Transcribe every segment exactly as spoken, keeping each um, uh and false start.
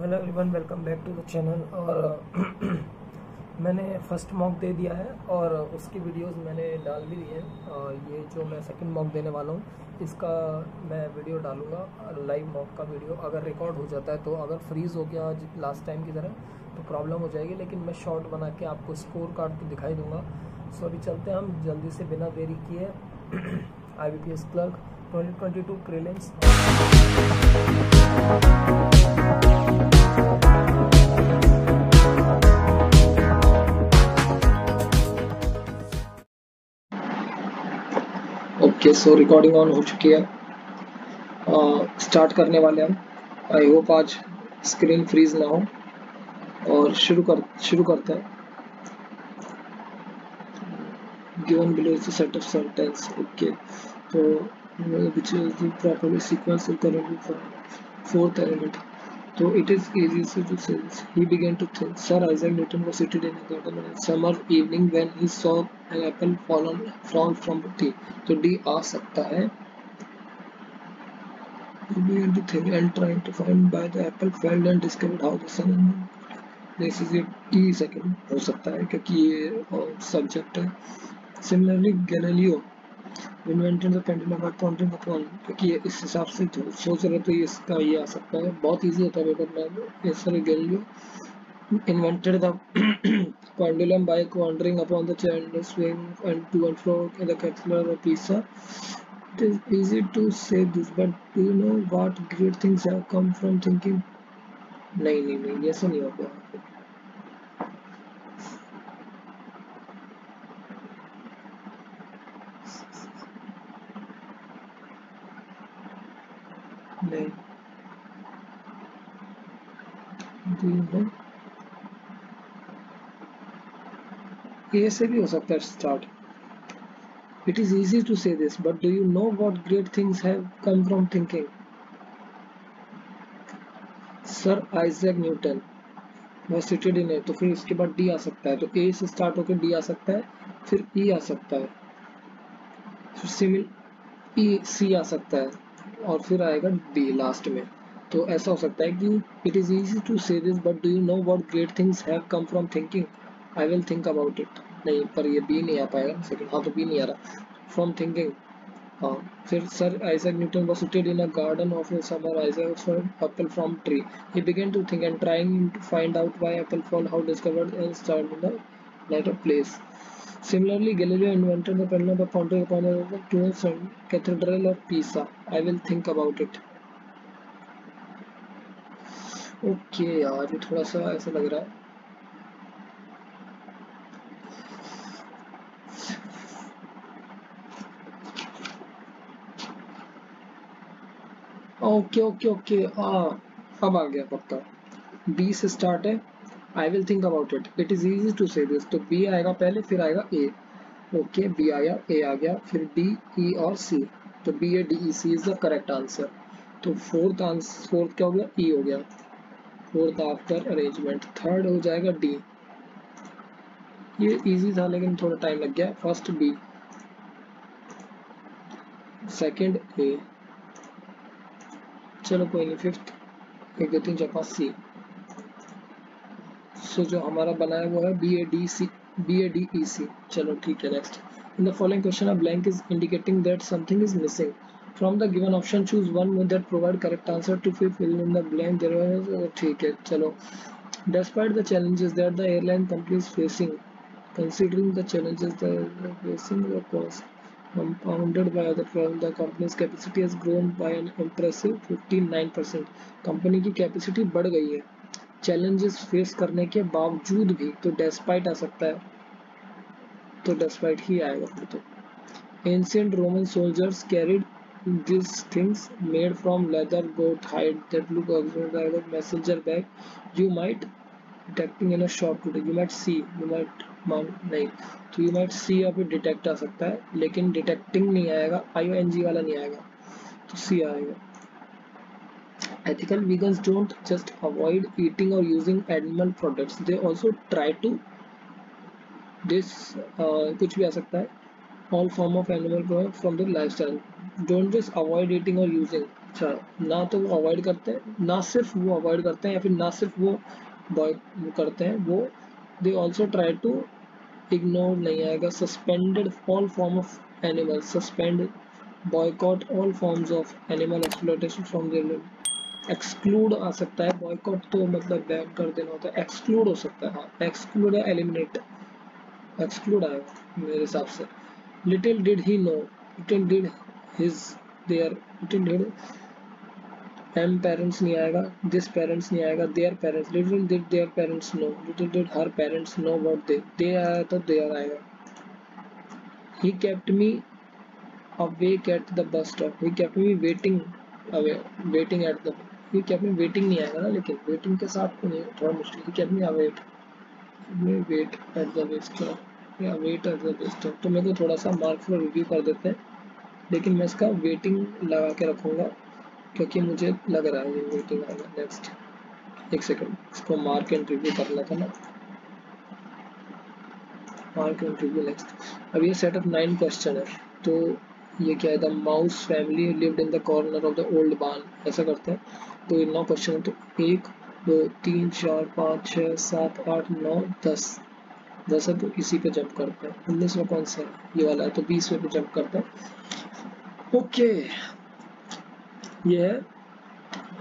Hello everyone, welcome back to the channel. और मैंने first mock दे दिया है और उसकी वीडियोस मैंने डाल भी दी हैं। और ये जो मैं सेकंड मॉक देने वाला हूँ इसका मैं वीडियो डालूँगा, लाइव मॉक का वीडियो। अगर रिकॉर्ड हो जाता है तो, अगर फ्रीज़ हो गया लास्ट टाइम की तरह तो प्रॉब्लम हो जाएगी, लेकिन मैं शॉर्ट बना के आपको स्कोर कार्ड तो दिखाई दूँगा। सो अभी चलते हैं हम जल्दी से बिना देरी किए I B P S clerk twenty twenty two prelims. Okay, so recording on हो चुकी है। स्टार्ट uh, करने वाले हम। आई होप आज स्क्रीन फ्रीज ना हो। और शुरू कर शुरू करते हैं। Given below is the set of sentence. Okay, तो which is the properly sequence of the fourth element. तो it is easy to do sense. He began to think. Sir Isaac Newton was seated in a garden on summer evening when he saw an apple fallen from from the tree. तो D आ सकता है। He began to think and trying to find by the apple fell and discovered how the sun this is a E second हो सकता है क्योंकि ये subject है। Similarly Galileo invented the pendulum by pointing the coil, क्योंकि ये इस हिसाब से सोच रहे तो ये इसका ये आ सकता है। बहुत इजी होता है बेटा। मैं इस तरह Galileo invented the pendulum by wondering upon the chandelier swing and to and fro in the cathedral of Pisa. It is easy to say this, but do you know what great things have come from thinking. नहीं नहीं नहीं, ऐसा नहीं होगा। ये से भी हो सकता है start. It is easy to say this, but do you know what great things have come from thinking. Sir Isaac Newton was seated in. तो फिर इसके बाद डी आ सकता है। तो ए से स्टार्ट होकर डी आ सकता है, फिर ई आ सकता है, फिर सिमिल ई सी आ सकता है और फिर आएगा डी लास्ट में। तो ऐसा हो सकता है कि it is easy to say this, but do you know what great things have come from thinking. I will think about it. नहीं, पर ये बी नहीं आ पाएगा सेकंड। हाँ, तो बी नहीं आ रहा फ्रॉम थिंकिंग। हाँ, फिर sir Isaac Newton was seated in a garden of summer Isaac saw an apple from tree. He began to think and trying to find out why apple fall how discovered and start in the light of place. Similarly Galileo invented the pendulum by pondering upon the cathedral of Pisa. I will think about it. Okay यार, ये थोड़ा सा ऐसा लग रहा है। Okay okay okay, अब आ गया पक्का। बी से स्टार्ट है। I will think about it. It is easy to say this. तो बी आएगा पहले, फिर आएगा ए। ओके, बी आया, ए आ गया, फिर डी ई और सी। तो B A D E C is the correct answer. तो फोर्थ आंसर फोर्थ क्या हो गया? ई हो गया। Fourth after arrangement. थर्ड हो जाएगा डी। ये इजी था लेकिन थोड़ा टाइम लग गया। फर्स्ट बी, सेकेंड ए, चलो कोई नहीं, फिफ्थ एक दो तीन चार पाँच सी। सो जो हमारा बना है वो है B A D C, B A D E C. चलो ठीक है, next. In the following question a blank is indicating that something is missing from the given option. Choose one that provide correct answer to fill in the blank. There, ठीक है चलो। Despite the challenges that the airline company is facing, considering the challenges that are facing the cost compounded by other problems, the company's capacity has grown by an impressive fifty-nine percent. Company की capacity बढ़ गई है challenges face करने के बावजूद भी। तो despite आ सकता है, तो डेस्पाइट ही आएगा फिर। तो ancient Roman soldiers carried these things made from leather goat hide that look like a messenger bag. You might detecting in a shop today. You might see, you might मान नहीं, तो you might see या फिर detect आ सकता है, लेकिन detecting नहीं आएगा, आई ओ एन जी वाला नहीं आएगा, तो सी आएगा। Ethical vegans don't just avoid eating or using animal products, they also try to this, कुछ भी आ सकता है, all form of animal product from the lifestyle. Don't just avoid eating or using, अच्छा, ना तो वो अवॉइड करते हैं, ना सिर्फ वो अवॉइड करते हैं या फिर ना सिर्फ वो करते हैं वो they also try to ignore, नहीं आएगा, suspended all form of animal, suspend boycott all forms of animal exploitation from there, exclude आ सकता है, बॉयकॉट तो मतलब बैन कर देना होता है, एक्सक्लूड हो सकता है, हाँ एक्सक्लूड या एलिमिनेट, एक्सक्लूड आएगा मेरे हिसाब से। Little did he know, little did his their, little did am parents नहीं आएगा, दिस पेरेंट्स नहीं आएगा, their parents, little did their parents know, little did her parents know about they, they आया तो देयर आएगा। He kept me awake at the bus stop, he kept me waiting away waiting at the, he kept me waiting नहीं आएगा ना, लेकिन waiting के साथ नहीं, थोड़ा मुश्किल, ही केप्ट मी अवेट, मैं wait at the bus stop या wait at the bus stop, तो मेरे को थोड़ा सा मार्क फॉर रिव्यू कर देते हैं, लेकिन मैं इसका वेटिंग लगा के रखूँगा क्योंकि मुझे लग रहा है ये वेटिंग आएगा। नेक्स्ट, एक सेकंड, इसको मार्क एंड रिव्यू करना था ना, मार्क एंड रिव्यू। नेक्स्ट, अब ये सेट ऑफ नाइन क्वेश्चन है, तो ये क्या है, the mouse family lived in the corner of the old barn, ऐसा करते हैं, तो ये नौ क्वेश्चन है, तो एक दो तीन चार पाँच छः सात आठ नौ दस, दस है तो इसी पे जंप करते हैं, उन्नीसवा कौन सा है, ये वाला है, तो बीसवें पे जंप करते हैं। Okay okay. ये है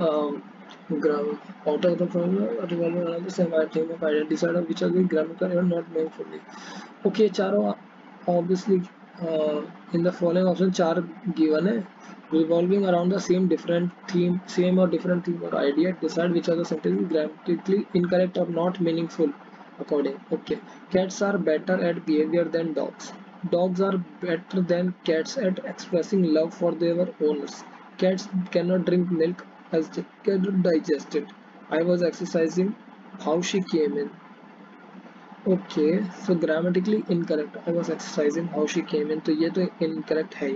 grammar, out of the following revolving around the same item of idea, decide on which of the grammar is not meant for this. Okay, चारों obviously in the following option चार given है, revolving around the same different theme, same और different theme और idea, decide which of the sentence is grammatically incorrect और not meaningful according. Okay, cats are better eight behaviour than dogs, dogs are better than cats at expressing love for their owners, cats cannot drink milk as they cannot digest it, I was exercising how she came in। Okay, so grammatically incorrect, I was exercising how she came in, तो ये तो incorrect है।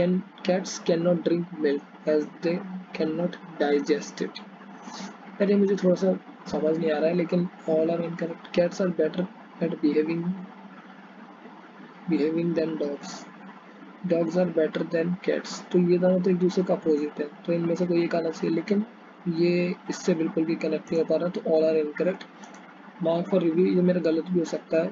Can cats cannot drink milk as they cannot digest it, अरे मुझे थोड़ा सा समझ नहीं आ रहा है, लेकिन all are incorrect। Cats are better at behaving behaving than dogs, dogs are better than cats, तो ये दोनों तो एक दूसरे का अपोजिट है, तो इनमें से कोई एक आना चाहिए, लेकिन ये इससे बिल्कुल भी कनेक्ट नहीं हो पा रहा, तो all are incorrect. Mark for review, ये मेरा गलत भी हो सकता है।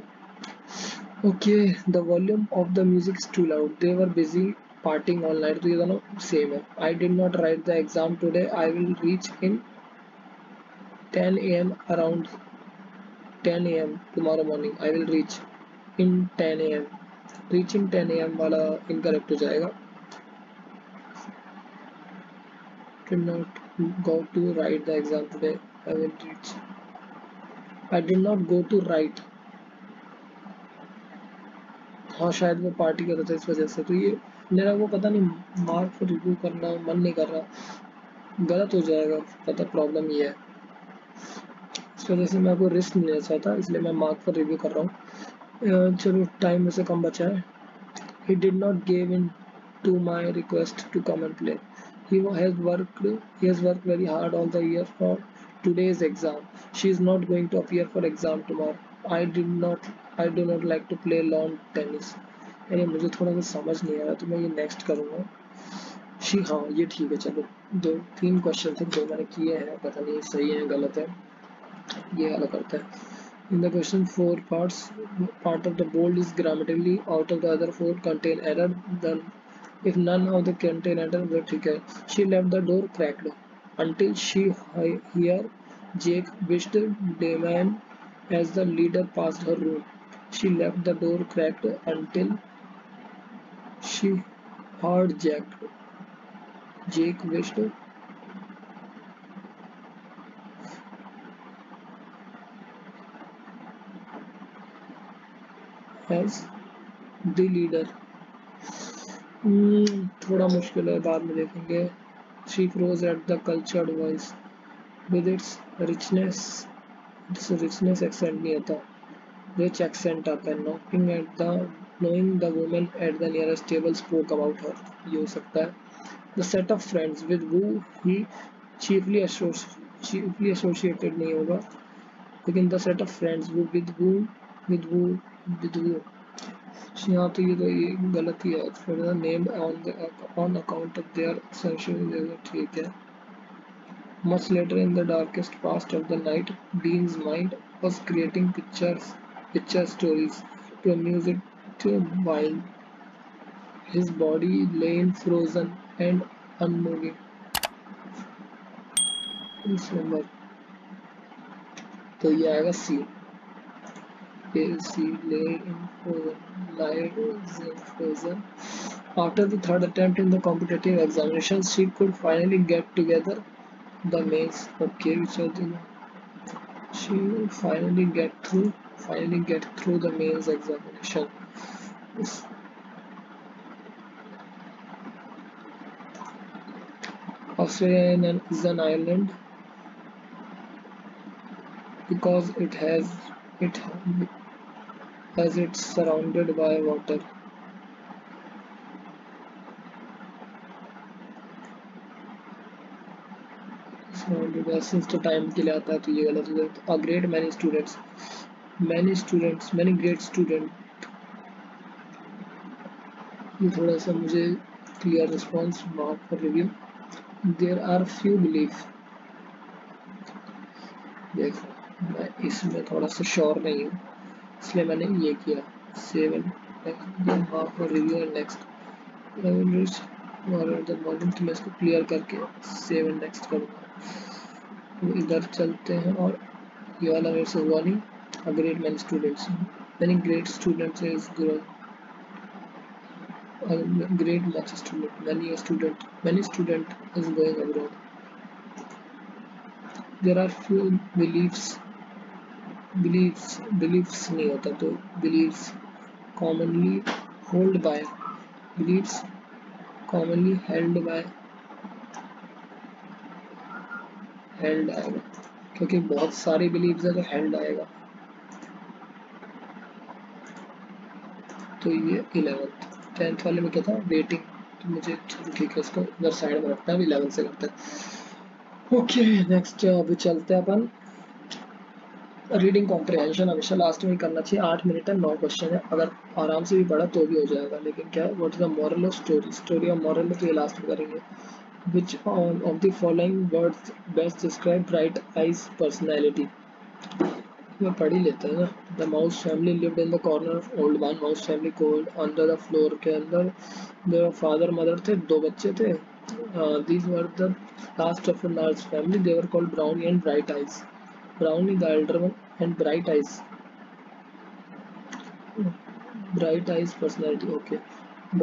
Okay, the volume of the music is too loud, they were busy partying all night, तो ये दोनों सेम है। I did not write the exam today, I will reach in ten A M around ten A M tomorrow morning, I will reach in ten A M, reach in ten A M वाला incorrect हो जाएगा। Did not go to write the exam today. I will reach. I did not go to write. हाँ, शायद वो party कर रहा था इस वजह से, तो ये मेरा वो पता नहीं, मार्क फॉर रिव्यू करना मन नहीं कर रहा, गलत हो जाएगा, पता प्रॉब्लम ये है, इस वजह से मैं आपको रिस्क नहीं लेना चाहता, इसलिए मैं मार्क फॉर रिव्यू कर रहा हूँ। चलो, टाइम में से कम बचा है। He did not give in to my request to come and play. He has worked. He has worked very hard all the year for today's exam. She is not going to appear for exam tomorrow. I did not. I do not like to play lawn tennis. अरे मुझे थोड़ा कुछ समझ नहीं आ रहा, तो मैं ये नेक्स्ट करूँगा। शी, हाँ ये ठीक है। चलो, दो तीन क्वेश्चन थे जो मैंने किए हैं, पता नहीं सही है गलत है, ये अलग करता है। In the question, four parts, part of the bold is grammatically out of the other four contain error, then if none of the contain error, then ठीक है। She left the door cracked until she hear Jake wished Damon as the leader passed her room. She left the door cracked until she heard Jake Jake wished as the leader। hmm, थोड़ा मुश्किल है, बाद में देखेंगे। She froze at the cultured voice with its richness, its richness accent नहीं आता, rich accent आता है। Knocking at the, knowing the woman at the nearest table spoke about her, ये हो सकता है। The set of friends with who he chiefly associated, chiefly associated नहीं होगा, लेकिन the set of friends with who, with who with यहाँ तो ये तो ये गलत ही है, फिर name on the on account of their ascension ठीक है। Much later in the darkest past of the night, Dean's mind was creating pictures, picture stories to amuse it to while his body lay frozen and unmoving. इस number तो ये आएगा C, C lay frozen, lay frozen. After the third attempt in the competitive examination, she could finally get together. The maze, okay, which are the she will finally get through, finally get through the maze examination. Yes. Australia is an island because it has it as it's surrounded by water. तो time के लिए आता है तो ये गलत हो जाएगा। Great many students, many students, many great student, ये थोड़ा सा मुझे clear response mark for review. There are few belief, देखो मैं इसमें थोड़ा सा श्योर नहीं हूँ इसलिए मैंने ये किया seven mark for review and next morning, तो मैं इसको क्लियर करके सेवन नेक्स्ट करूँगा। इधर चलते हैं और ये वाला मेरे से हुआ नहीं। Great many students, many great students is growing, great match student, many student, many student is going abroad. There are few beliefs, beliefs beliefs नहीं होता तो beliefs commonly hold by, beliefs commonly held by hand आएगा क्योंकि बहुत सारे beliefs है तो hand आएगा। तो ये इलेवेंथ, टेंथ वाले में क्या था वेटिंग, तो मुझे ठीक है इसको इधर साइड में रखना है, इलेवेंथ से करते हैं। ओके नेक्स्ट अभी चलते हैं अपन रीडिंग कॉम्प्रिहेंशन। हमेशा लास्ट में करना चाहिए, आठ मिनट है, नौ क्वेश्चन है, अगर आराम से भी पढ़ा तो भी हो जाएगा। लेकिन क्या है what is the moral of story, story of moral तो ये लास्ट में करेंगे। Which of the following words best describe Bright Eyes' personality? मैं पढ़ ही लेता है ना। The mouse family lived in the corner of old barn. Mouse family को under the floor के अंदर their father mother थे, दो बच्चे थे। uh, These were the last of a large family. They were called Brownie and Bright Eyes. Brownie the elder one and Bright Eyes. Bright Eyes personality. Okay.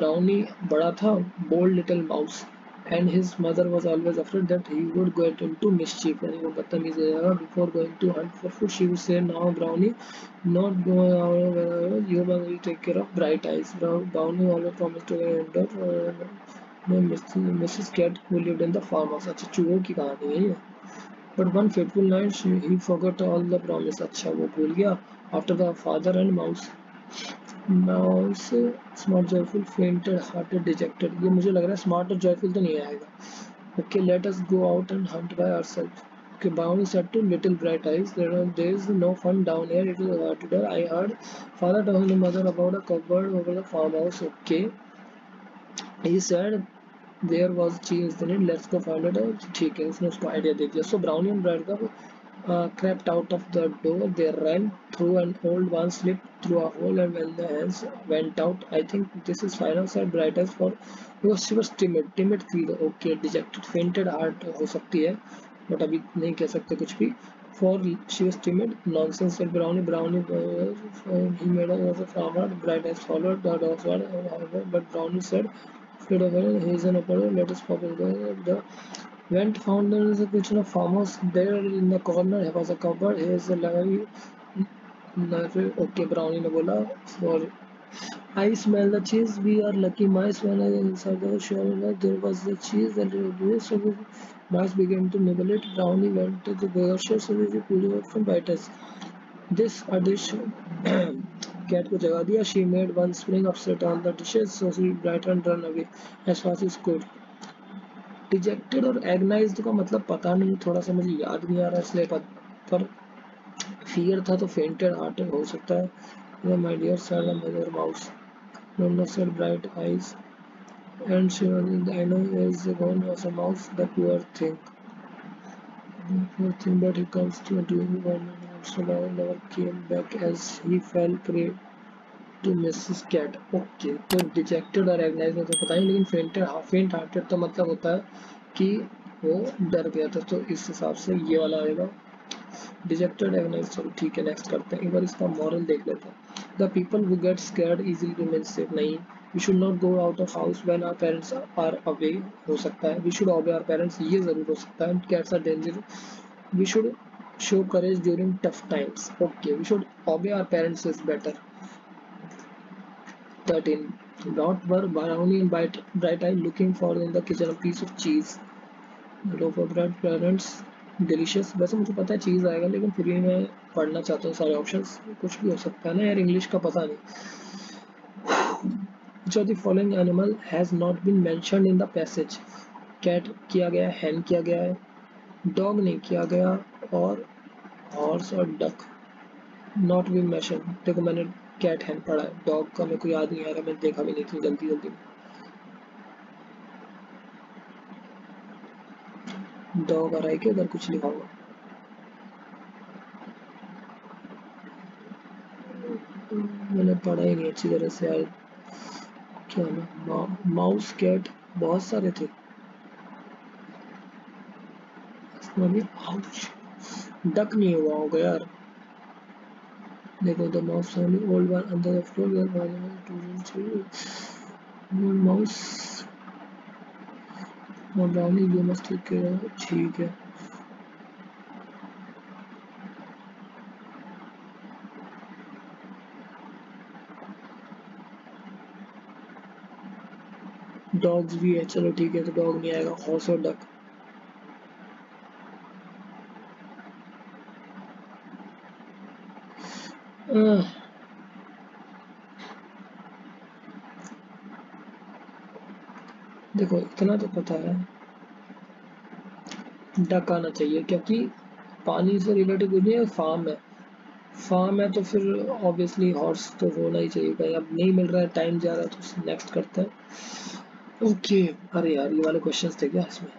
Brownie बड़ा था, bold little mouse. And his mother was always afraid that he would get into mischief. And he would be mischievous before going to hunt for food. She would say, "No, Brownie, not going out. You must take care of Bright Eyes." Brownie always promised to end up. Missus Cat, who lived in the farmhouse, अच्छा चूहों की कहानी है ये। But one fateful night, she, he forgot all the promise. अच्छा वो भूल गया। After the father and mouse. Mouse, smart, joyful, fainted, hearted, dejected. ये मुझे लग रहा है smart और joyful तो नहीं आएगा। Okay, let us go out and hunt by ourselves. Okay, Brownie said to little Bright Eyes, there is no fun down here. It is hard to do. I heard father telling mother about a cupboard over the farmhouse. Okay, he said there was cheese in it. Let's go find it out. ठीक है, उसने उसको idea दे दिया। So Brownie and Bright का Uh, crept out of the door. They ran through an old barn, slipped through a hole, and when the hens went out, I think this is final, said Bright Eyes, for because she was timid. Timid थी, okay, dejected, fainted heart हो सकती है, but अभी नहीं कह सकते कुछ भी. For she was timid. Nonsense, said Brownie. Brownie uh, he made a was a farmer. Bright Eyes followed the dog's word, uh, but Brownie said, "Flit away, he is an operator. Let us pop in the." Went found there is a kitchen of farmhouse. There in the corner there was a cupboard. Here is a library. Okay, Brownie ने बोला for I smell the cheese. We are lucky mice when I inside the shell there was the cheese and we so the mice began to nibble it. Brownie went to the grocery store to pull out some bites. This a dish cat को जगा दिया. She made one spring upset on the dishes so she bright and run away as fast as could. Dejected और agonized का मतलब पता नहीं, थोड़ा सा मुझे याद नहीं आ रहा इसलिए, पर फियर था तो फेंटेड हार्टेड हो सकता है। My dear sir, my dear mouse, numbers had bright eyes, and she was in the annoying as the gone was a mouse, the poor thing. The poor thing, but he comes to doing one and so now never came back as he fell prey to Missus Cat. Okay, तो dejected और agonized में तो पता नहीं, लेकिन faint faint hearted तो मतलब होता है कि वो डर गया था, तो इस हिसाब से ये वाला आएगा dejected, agonized। चलो ठीक है, नेक्स्ट करते हैं, एक बार इसका moral देख लेते हैं। The people who get scared easily remain safe नहीं, we should not go out of house when our parents are away हो सकता है, we should obey our parents ये जरूर हो सकता है, cats are dangerous, we should show courage during tough times। Okay, we should obey our parents is better। thirteen Dot were brownie and bright, bright eye looking for in the kitchen a piece of cheese। The loaf of bread parents delicious। वैसे मुझे पता है चीज आएगा, लेकिन फिर भी मैं पढ़ना चाहता हूँ सारे ऑप्शंस, कुछ भी हो सकता है ना यार, इंग्लिश का पता नहीं। जो the following animal has not been mentioned in the passage, cat किया गया, hen किया गया है, dog नहीं किया गया, और horse और duck not been mentioned। देखो मैंने कैट हैंड पढ़ा है, डॉग का मेरे को याद नहीं आ रहा, मैंने देखा भी नहीं थी जल्दी जल्दी। डॉग आ रहा है कि इधर कुछ लिखा हुआ, मैंने पढ़ा ही नहीं अच्छी तरह से यार। क्या ना माउस, कैट बहुत सारे थे इसमें। डक नहीं हुआ होगा यार, देखो the mouse only old one under the floor there was two mouse और brownie you must take care of। ठीक है, dogs भी है, चलो ठीक है, तो dog नहीं आएगा, horse और duck। देखो इतना तो पता है डक आना चाहिए, क्योंकि पानी से रिलेटेड कुछ नहीं है, फार्म है, फार्म है तो फिर ऑब्वियसली हॉर्स तो होना ही चाहिए भाई। अब नहीं मिल रहा है, टाइम जा रहा है, तो नेक्स्ट करते हैं। ओके, अरे यार ये वाले क्वेश्चंस थे क्या इसमें,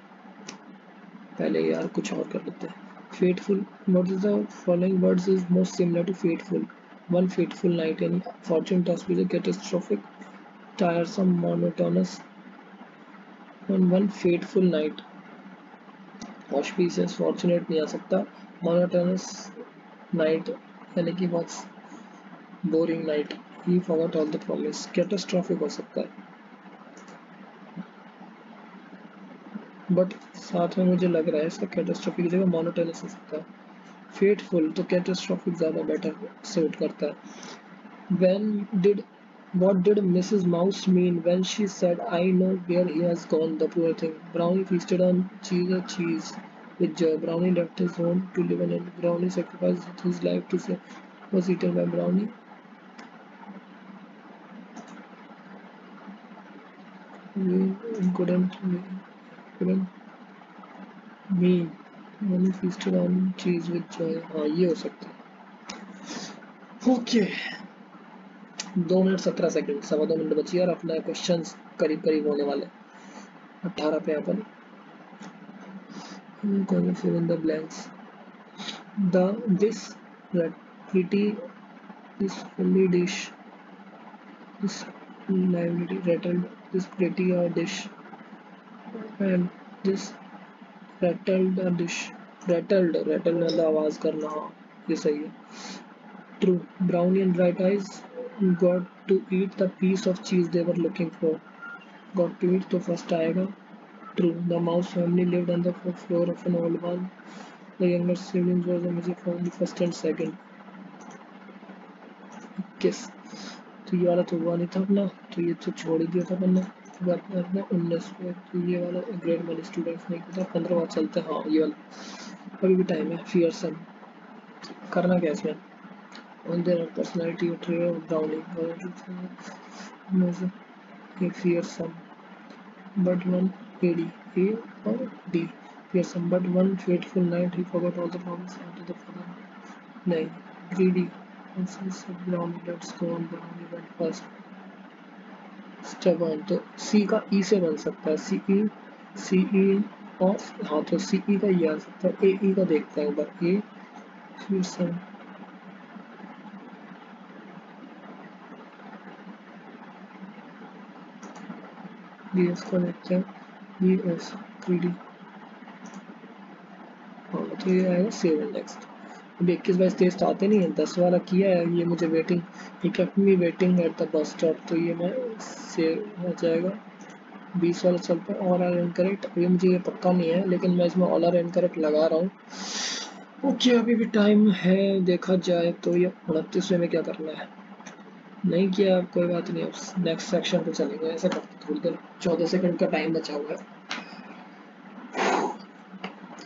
पहले यार कुछ और कर लेते हैं। Fateful, what is the following words is most similar to fateful? One fateful night in fortune tells me a catastrophic, tiresome, monotonous। On one fateful night, auspicious, fortunate नहीं आ सकता, monotonous night यानी कि बहुत boring night। He forgot all the promise, catastrophic हो सकता है, but साथ में मुझे लग रहा है इसका कैटास्ट्रोफिक की जगह मोनोटोनस हो सकता है। फेटफुल तो कैटास्ट्रोफिक ज़्यादा बेटर सूट करता है। When did what did Missus Mouse mean when she said I know where he has gone the poor thing? Brownie feasted on cheese or cheese with joy। Brownie left his home to live in and Brownie sacrificed his life to save was eaten by Brownie। We couldn't we couldn't mean only feasted on cheese with joy। हाँ ये हो सकता है। Okay, दो minute सत्रह second सवा दो minute बची यार, अपना क्वेश्चंस करीब करीब होने वाले। अठारह पे अपन कौन से in the blanks the this pretty this lovely dish this lively rattled this pretty or dish and this rattled a dish। rattled rattled मतलब आवाज करना, ये सही है। True, brownie and bright eyes got to eat the piece of cheese they were looking for। got to eat तो first आएगा। True, the mouse family lived on the floor of an old one। The younger siblings were only found first and second। इक्कीस तो ये वाला तो हुआ नहीं था अपना, तो ये तो छोड़ ही दिया था अपन ने। उन्नीस पे तो ये वाला ग्रेड वन स्टूडेंट्स नहीं पता। पंद्रह बार चलते हैं, हाँ ये वाला अभी भी टाइम है। फियरसम करना क्या इसमें, on their personality trait of Brownie fearsome but one A D A और D fearsome but one fateful night he forgot all the promise to the father. नहीं greedy Brownie let's go on Brownie but first step one, तो C का ई से बन सकता है, सी ई सी ई और हाँ तो सी ई का ये आ सकता है, ए ई का देखते हैं बार ए फिर से डी एस का देखते हैं डी एस थ्री डी हाँ तो ये आएगा सेवन। नेक्स्ट अब इक्कीस बाईस तेईस तो आते नहीं है, दस वाला किया है ये मुझे waiting he kept me waiting at the bus stop तो ये मैं सेव हो जाएगा। बीस वाला चलता है ऑल आर इनकरेक्ट, ये मुझे ये पक्का नहीं है लेकिन मैं इसमें ऑल आर इनकरेक्ट लगा रहा हूँ। ओके अभी भी टाइम है देखा जाए तो ये उनतीसवें में क्या करना है, नहीं किया कोई बात नहीं अब नेक्स्ट सेक्शन पे चलेंगे। ऐसा करते थोड़ी देर चौदह सेकंड का टाइम बचा हुआ है,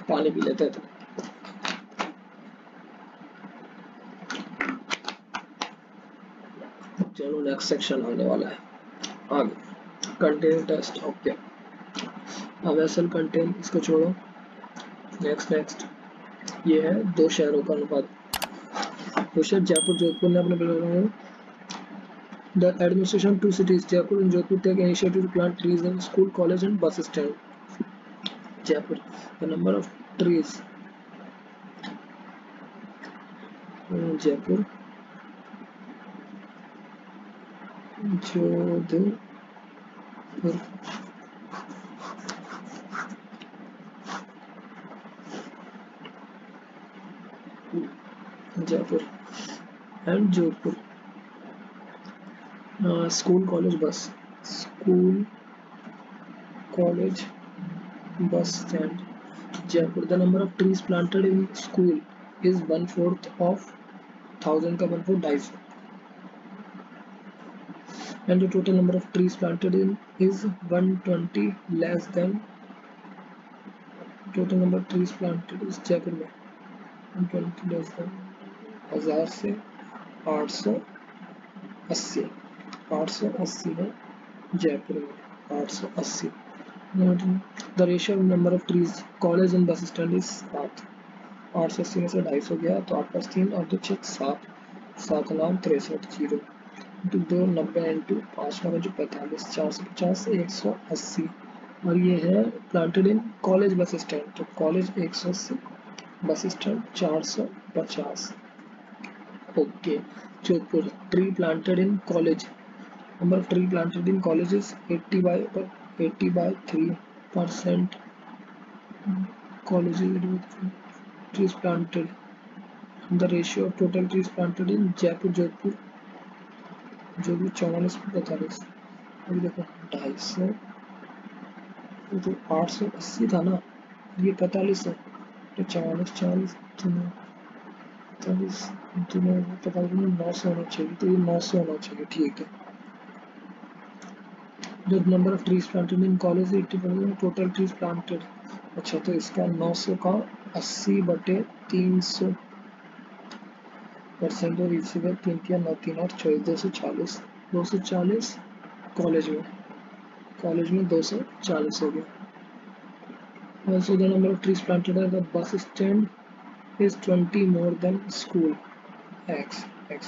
पानी पी लेते हैं। तो चलो नेक्स्ट सेक्शन आने वाला है आगे कंटेन टेस्ट। ओके अब वेसल कंटेन इसको छोड़ो। नेक्स्ट नेक्स्ट ये है दो शहरों का अनुपात, दो शहर जयपुर जोधपुर ने अपने the administration two cities Jaipur and Jodhpur take initiative to plant trees in school college and bus stand Jaipur. The number of trees Jaipur Jodhpur Jaipur and Jodhpur school college bus school college bus stand Jaipur. The number of trees planted in school is one fourth of thousand का one fourth ढाई सौ and the total number of trees planted in is one twenty less then total number of trees planted is Jaipur में one twenty less then हजार से आठ सौ अस्सी आठ सौ अस्सी है जयपुर में आठ सौ अस्सी। The ratio number of trees college and bus stand is सात, आठ सौ अस्सी में से ढाई सौ गया तो आठ पास तीन और दो छः सात सात नाम तिरसठ जीरो इंटू दो नब्बे इंटू पाँच नौ जो पैंतालीस चार सौ पचास एक सौ अस्सी और ये है planted in college bus stand तो कॉलेज एक सौ अस्सी बस स्टैंड चार सौ पचास। Okay Jodhpur tree planted in college number of tree planted in college is eighty by eighty by three percent college trees planted. The ratio of total trees planted in Jaipur Jodhpur Jodhpur चौवालीस पैंतालीस अभी देखो ढाई सौ तो आठ सौ अस्सी था ना ये पैंतालीस है तो चवालीस चालीस चालीस पैंतालीस में नौ सौ होना चाहिए तो ये नौ सौ होना चाहिए ठीक है। The number of trees planted in college eighty percent total trees planted अच्छा तो इसका नौ सौ का अस्सी बटे तीन सौ परसेंट और इसी पर तीन तीन नौ तीन आठ चौबीस दो सौ चालीस दो सौ चालीस कॉलेज में कॉलेज में दो सौ चालीस हो गया। Also the number of trees planted at the bus stand is twenty more than school x x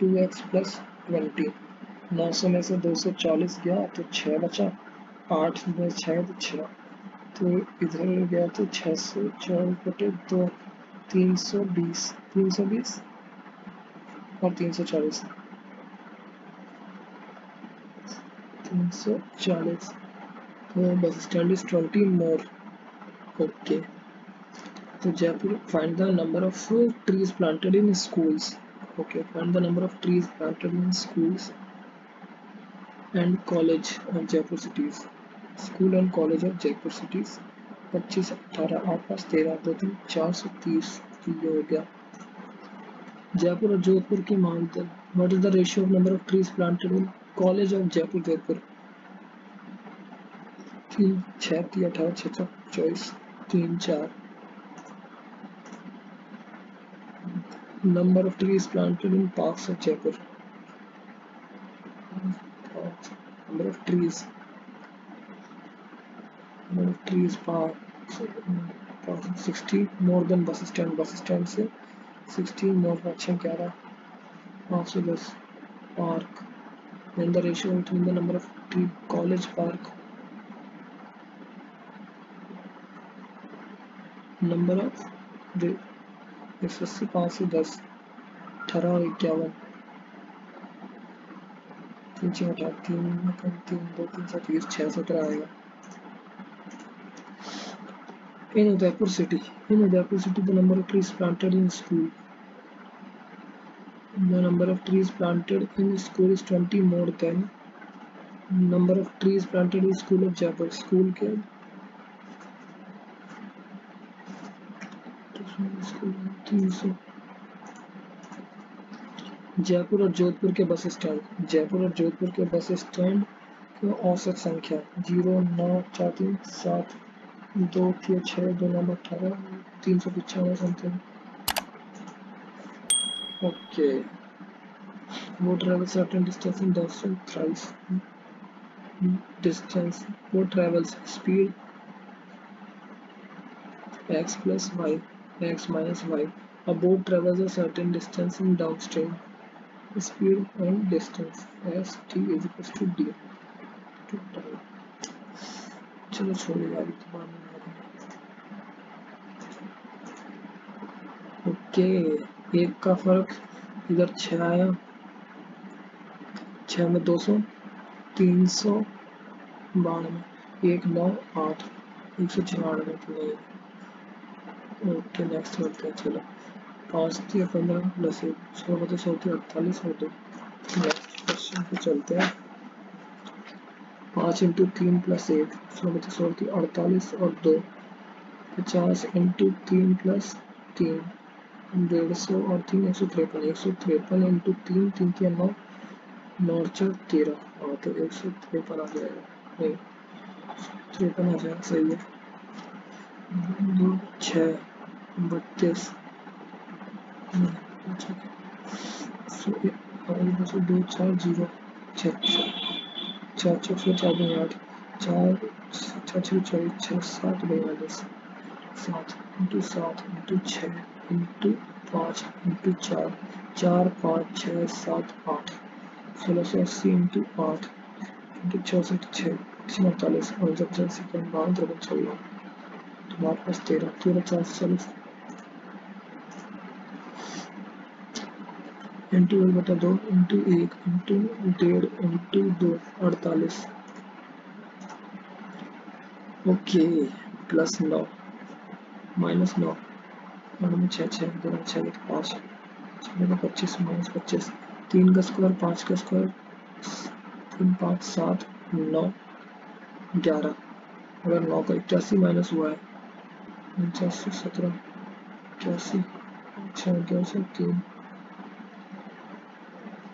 two X plus twenty नौ सौ में से दो सौ चालीस गया तो छः बचा आठ में छः तो छः तो इधर गया तो छः सौ चालीस बटे दो तीन सौ बीस तीन सौ बीस और तीन सौ चालीस तीन सौ चालीस तो bus stand is twenty more. Okay तो Jaipur find the number of trees planted in schools. Okay find the number of trees planted in schools and college of Jaipur cities school and college of Jaipur cities पच्चीस अठारह आठ पाँच तेरह दो तीन चार सौ तीस ये हो गया जयपुर और जोधपुर की mountain. What is the ratio of number of trees planted in college of Jaipur Jodhpur तीन छः तीन अठारह छः चौबीस तीन चार। Number of trees planted in parks of Jaipur number of trees number of trees park sixty more than bus stand bus stand से sixty more अच्छा क्या रहा पाँच सौ दस park when the ratio between the number of tree college park number of the अस्सी पाँच से दस अठारह और इक्यावन तीन छः अठारह तीन तीन दो तीन सात बीस छः सत्रह आएगा। In Udaipur city, in Udaipur city, the number of trees planted in school, the number of trees planted in school is twenty more than number of trees planted in school of Jaipur। School के तीन सौ जयपुर और जोधपुर के बस stand, Jaipur और जोधपुर के bus stand की औसत संख्या जीरो नौ चार तीन सात दो के छः दो नौ अठारह तीन सौ पचानवे समथिंग। ओके वो travel certain distance in dots and thrice distance वो travels speed X plus Y X minus Y. A boat travels a certain distance in downstream speed and distance S T is equal to D to time. चलो छोड़िए यार तुम्हारे। Okay okay, एक का फर्क इधर छः आया, छः में दो सौ तीन सौ बानवे एक नौ आठ एक सौ छियानवे नहीं। ओके नेक्स्ट करते हैं। चलो पाँच थी पंद्रह प्लस एक सौ मतलब सौ थी अड़तालीस होते। नेक्स्ट क्वेश्चन पे चलते हैं। पाँच इंटू तीन प्लस एक सौ मतलब सौ थी अड़तालीस और दो पचास इंटू तीन प्लस तीन डेढ़ सौ और तीन एक सौ तिरपन एक सौ तिरपन इंटू तीन तीन के नौ नौ चार तेरह और तो एक सौ तिरपन आ जाएगा नहीं तिरपन आ जाएगा सही है। दो छः बत्तीस सौ दो चार जीरो छः चार छः सौ चार बयाठ चार छः छः चालीस छः सात बयालीस सात इंटू सात इंटू छः इंटू पाँच इंटू चार चार पाँच छः सात आठ सोलह सौ अस्सी इंटू आठ इंटू चौसठ छः सौ अड़तालीस और जब जल्द से कम बारह दो सोलह तुम्हारे पास तेरह तेरह चार सौ चालीस इंटू एक बटा दो इंटू एक इंटू डेढ़ इंटू दो अड़तालीस। ओके प्लस नौ माइनस नौ में छः छः दो छः पाँच छः का पच्चीस माइनस पच्चीस तीन का स्क्वायर पाँच का स्क्वायर तीन पाँच सात नौ ग्यारह। अगर नौ का इक्यासी माइनस हुआ है उनचासी सत्रह इक्यासी छः इक्यासी तीन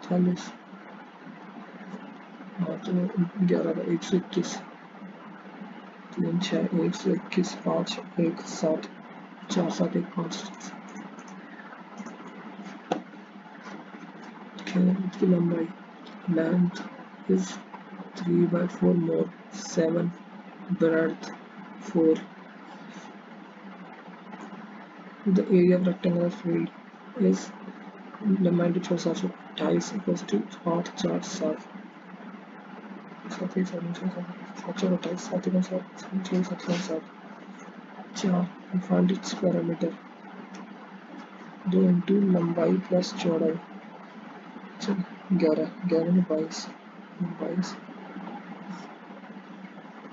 चालीस ग्यारह का एक सौ इक्कीस तीन छः एक सौ इक्कीस पाँच एक सात चार सात एक पाँच की लंबाई length is three by four more seven breadth four the area of rectangular field is लंबाई छः सात सौ अट्ठाईस आठ चार सात सात एक सात सात सौ अट्ठाईस सात एक सात छः सात सौ सात चार फाइंड इट्स पैरामीटर दो इंटू लंबाई प्लस चौड़ाई ग्यारह ग्यारह में बाईस बाईस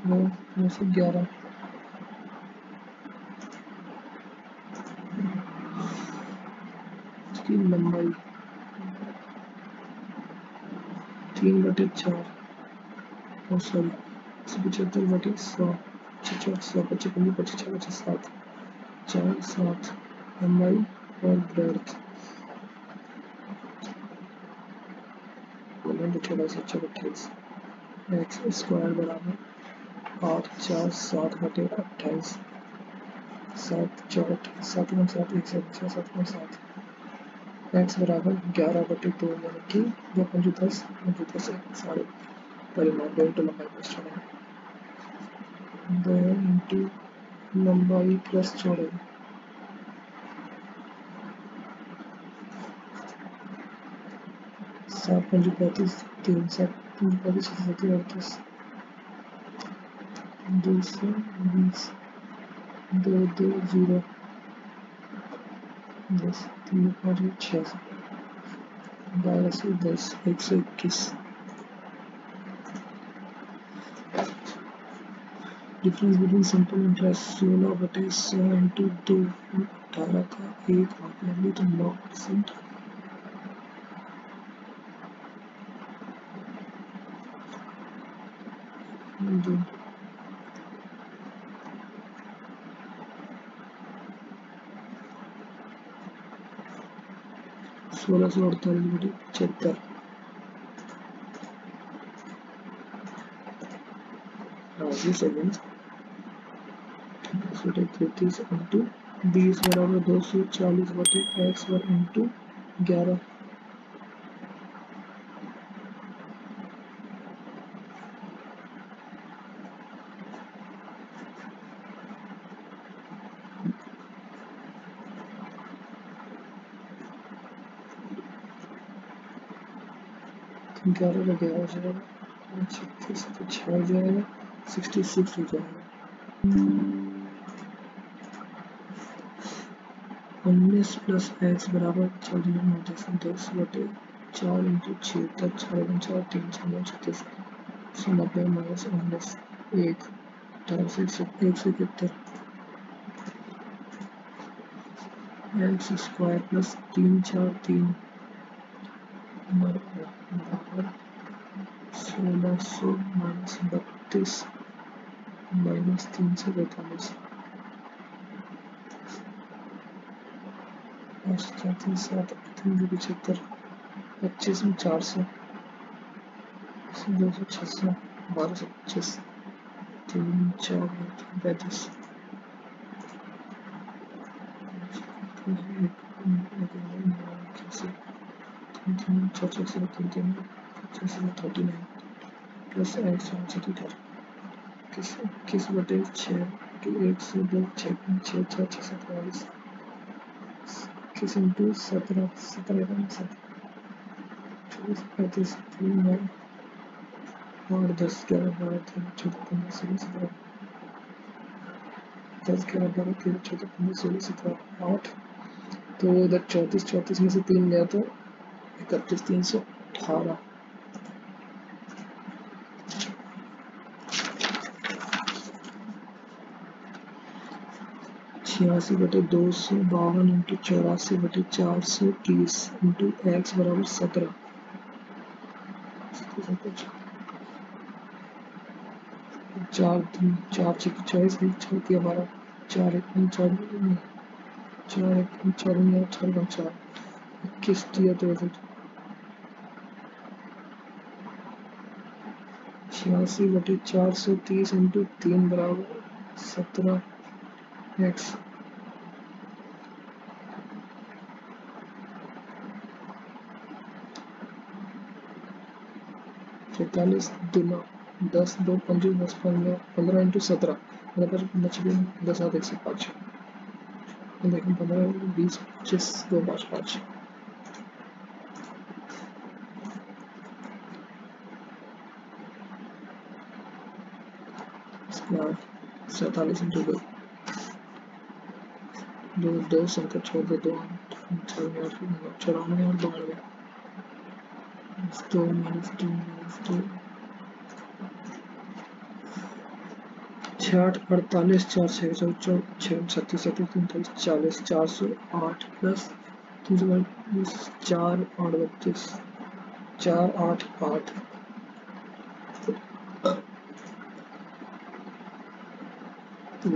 नौ नौ से ग्यारह इसकी लंबाई तीन बटे चार और सॉरी पचहत्तर बटे सौ सौ पचपन पच्चीस पच्चीस सात चार सात लंबाई और ब्रेथ अट्ठाईस एक्स स्क्वायर बराबर आठ चार सात बटे अट्ठाईस सात चार अट्ठाईस सात में सात एक सौ छः सात में सात एक्स बराबर ग्यारह बटे दो यानी कि दो पंजू दस पंजू दस एक साढ़े परिमाण डेल्टा लंबाई प्लस चौड़ाई दो इंटू लंबाई प्लस चौड़ाई सौ पंजी पैंतीस तीन सौ पंजी पैंतीस सत्तर अड़तीस दो सौ बीस दो दो जीरो दस तीन पाँच छः सौ बारह सौ दस एक सौ इक्कीस डिफरेंस बिटवीन सिंपल इंटरेस्ट सोलह बटे सौ इंटू दो अठारह का एक आप लेंगे तो नौ परसेंट दो सोलह सौ अड़तालीस बटे पचहत्तर तैतीस इंटू बीस बराबर दो सौ चालीस बटे एक्स वन इंटू ग्यारह ग्यारह का ग्यारह जाएगा छत्तीस तो छः जाएगा सिक्सटी सिक्स हो जाएगा उन्नीस प्लस एक्स बराबर चौदह नोटिस दस बटे चार इंटू छिहत्तर चार पंचार तीन छः छत्तीस सौ नब्बे माइनस उन्नीस एक चार सौ एक सौ इकहत्तर एक्स स्क्वायर प्लस तीन चार तीन सोलह सौ माइनस बत्तीस माइनस तीन सौ पैतालीस सात तीन पचहत्तर पच्चीस में चार सौ दो सौ छह बारह सौ पच्चीस तीन चार पैंतीस तीन चार सौ तीन तीन छः सौ थर्टी नाइन प्लस एक सौ सतहत्तर किस किस बटे छः टू एक सौ दो छः छः चार छः सौ बयालीस किस इंटू सत्रह सत्रह चौबीस पैंतीस तीन नौ और दस ग्यारह बारह तेरह चौदह पंद्रह सोलह सत्रह दस ग्यारह बारह तेरह चौदह पंद्रह सोलह सत्रह आठ तो उधर चौंतीस चौंतीस में से तीन गया तो इकतीस तीन सौ अठारह छियासी बटे दो सौ बावन इंटू चौरासी बटे चार सौ तीस इंटू एक्स बराबर सत्रह चार तीन चार छः चौबीस छः बारह चार एक चार चार एक चार चार चार इक्कीस दिया तो छियासी बटे चार सौ तीस इंटू तीन बराबर सत्रह एक्स तैतालीस दुना दस दो पंजी दस पंद्रह पंद्रह इंटू सत्रह बराबर पंद्रह दस आठ एक सौ पाँच देखिए पंद्रह बीस पच्चीस दो पाँच पाँच सैतालीस इंटू दो दो दो संख्या छोड़ दो दो चौरानवे और बानवे दो माइनस दो माइनस दो छियाठ अड़तालीस चार छः सौ चौ छः छत्तीस सैंतीस उनतालीस चालीस चार सौ आठ प्लस तीन सौ बाईस चार आठ बत्तीस चार आठ आठ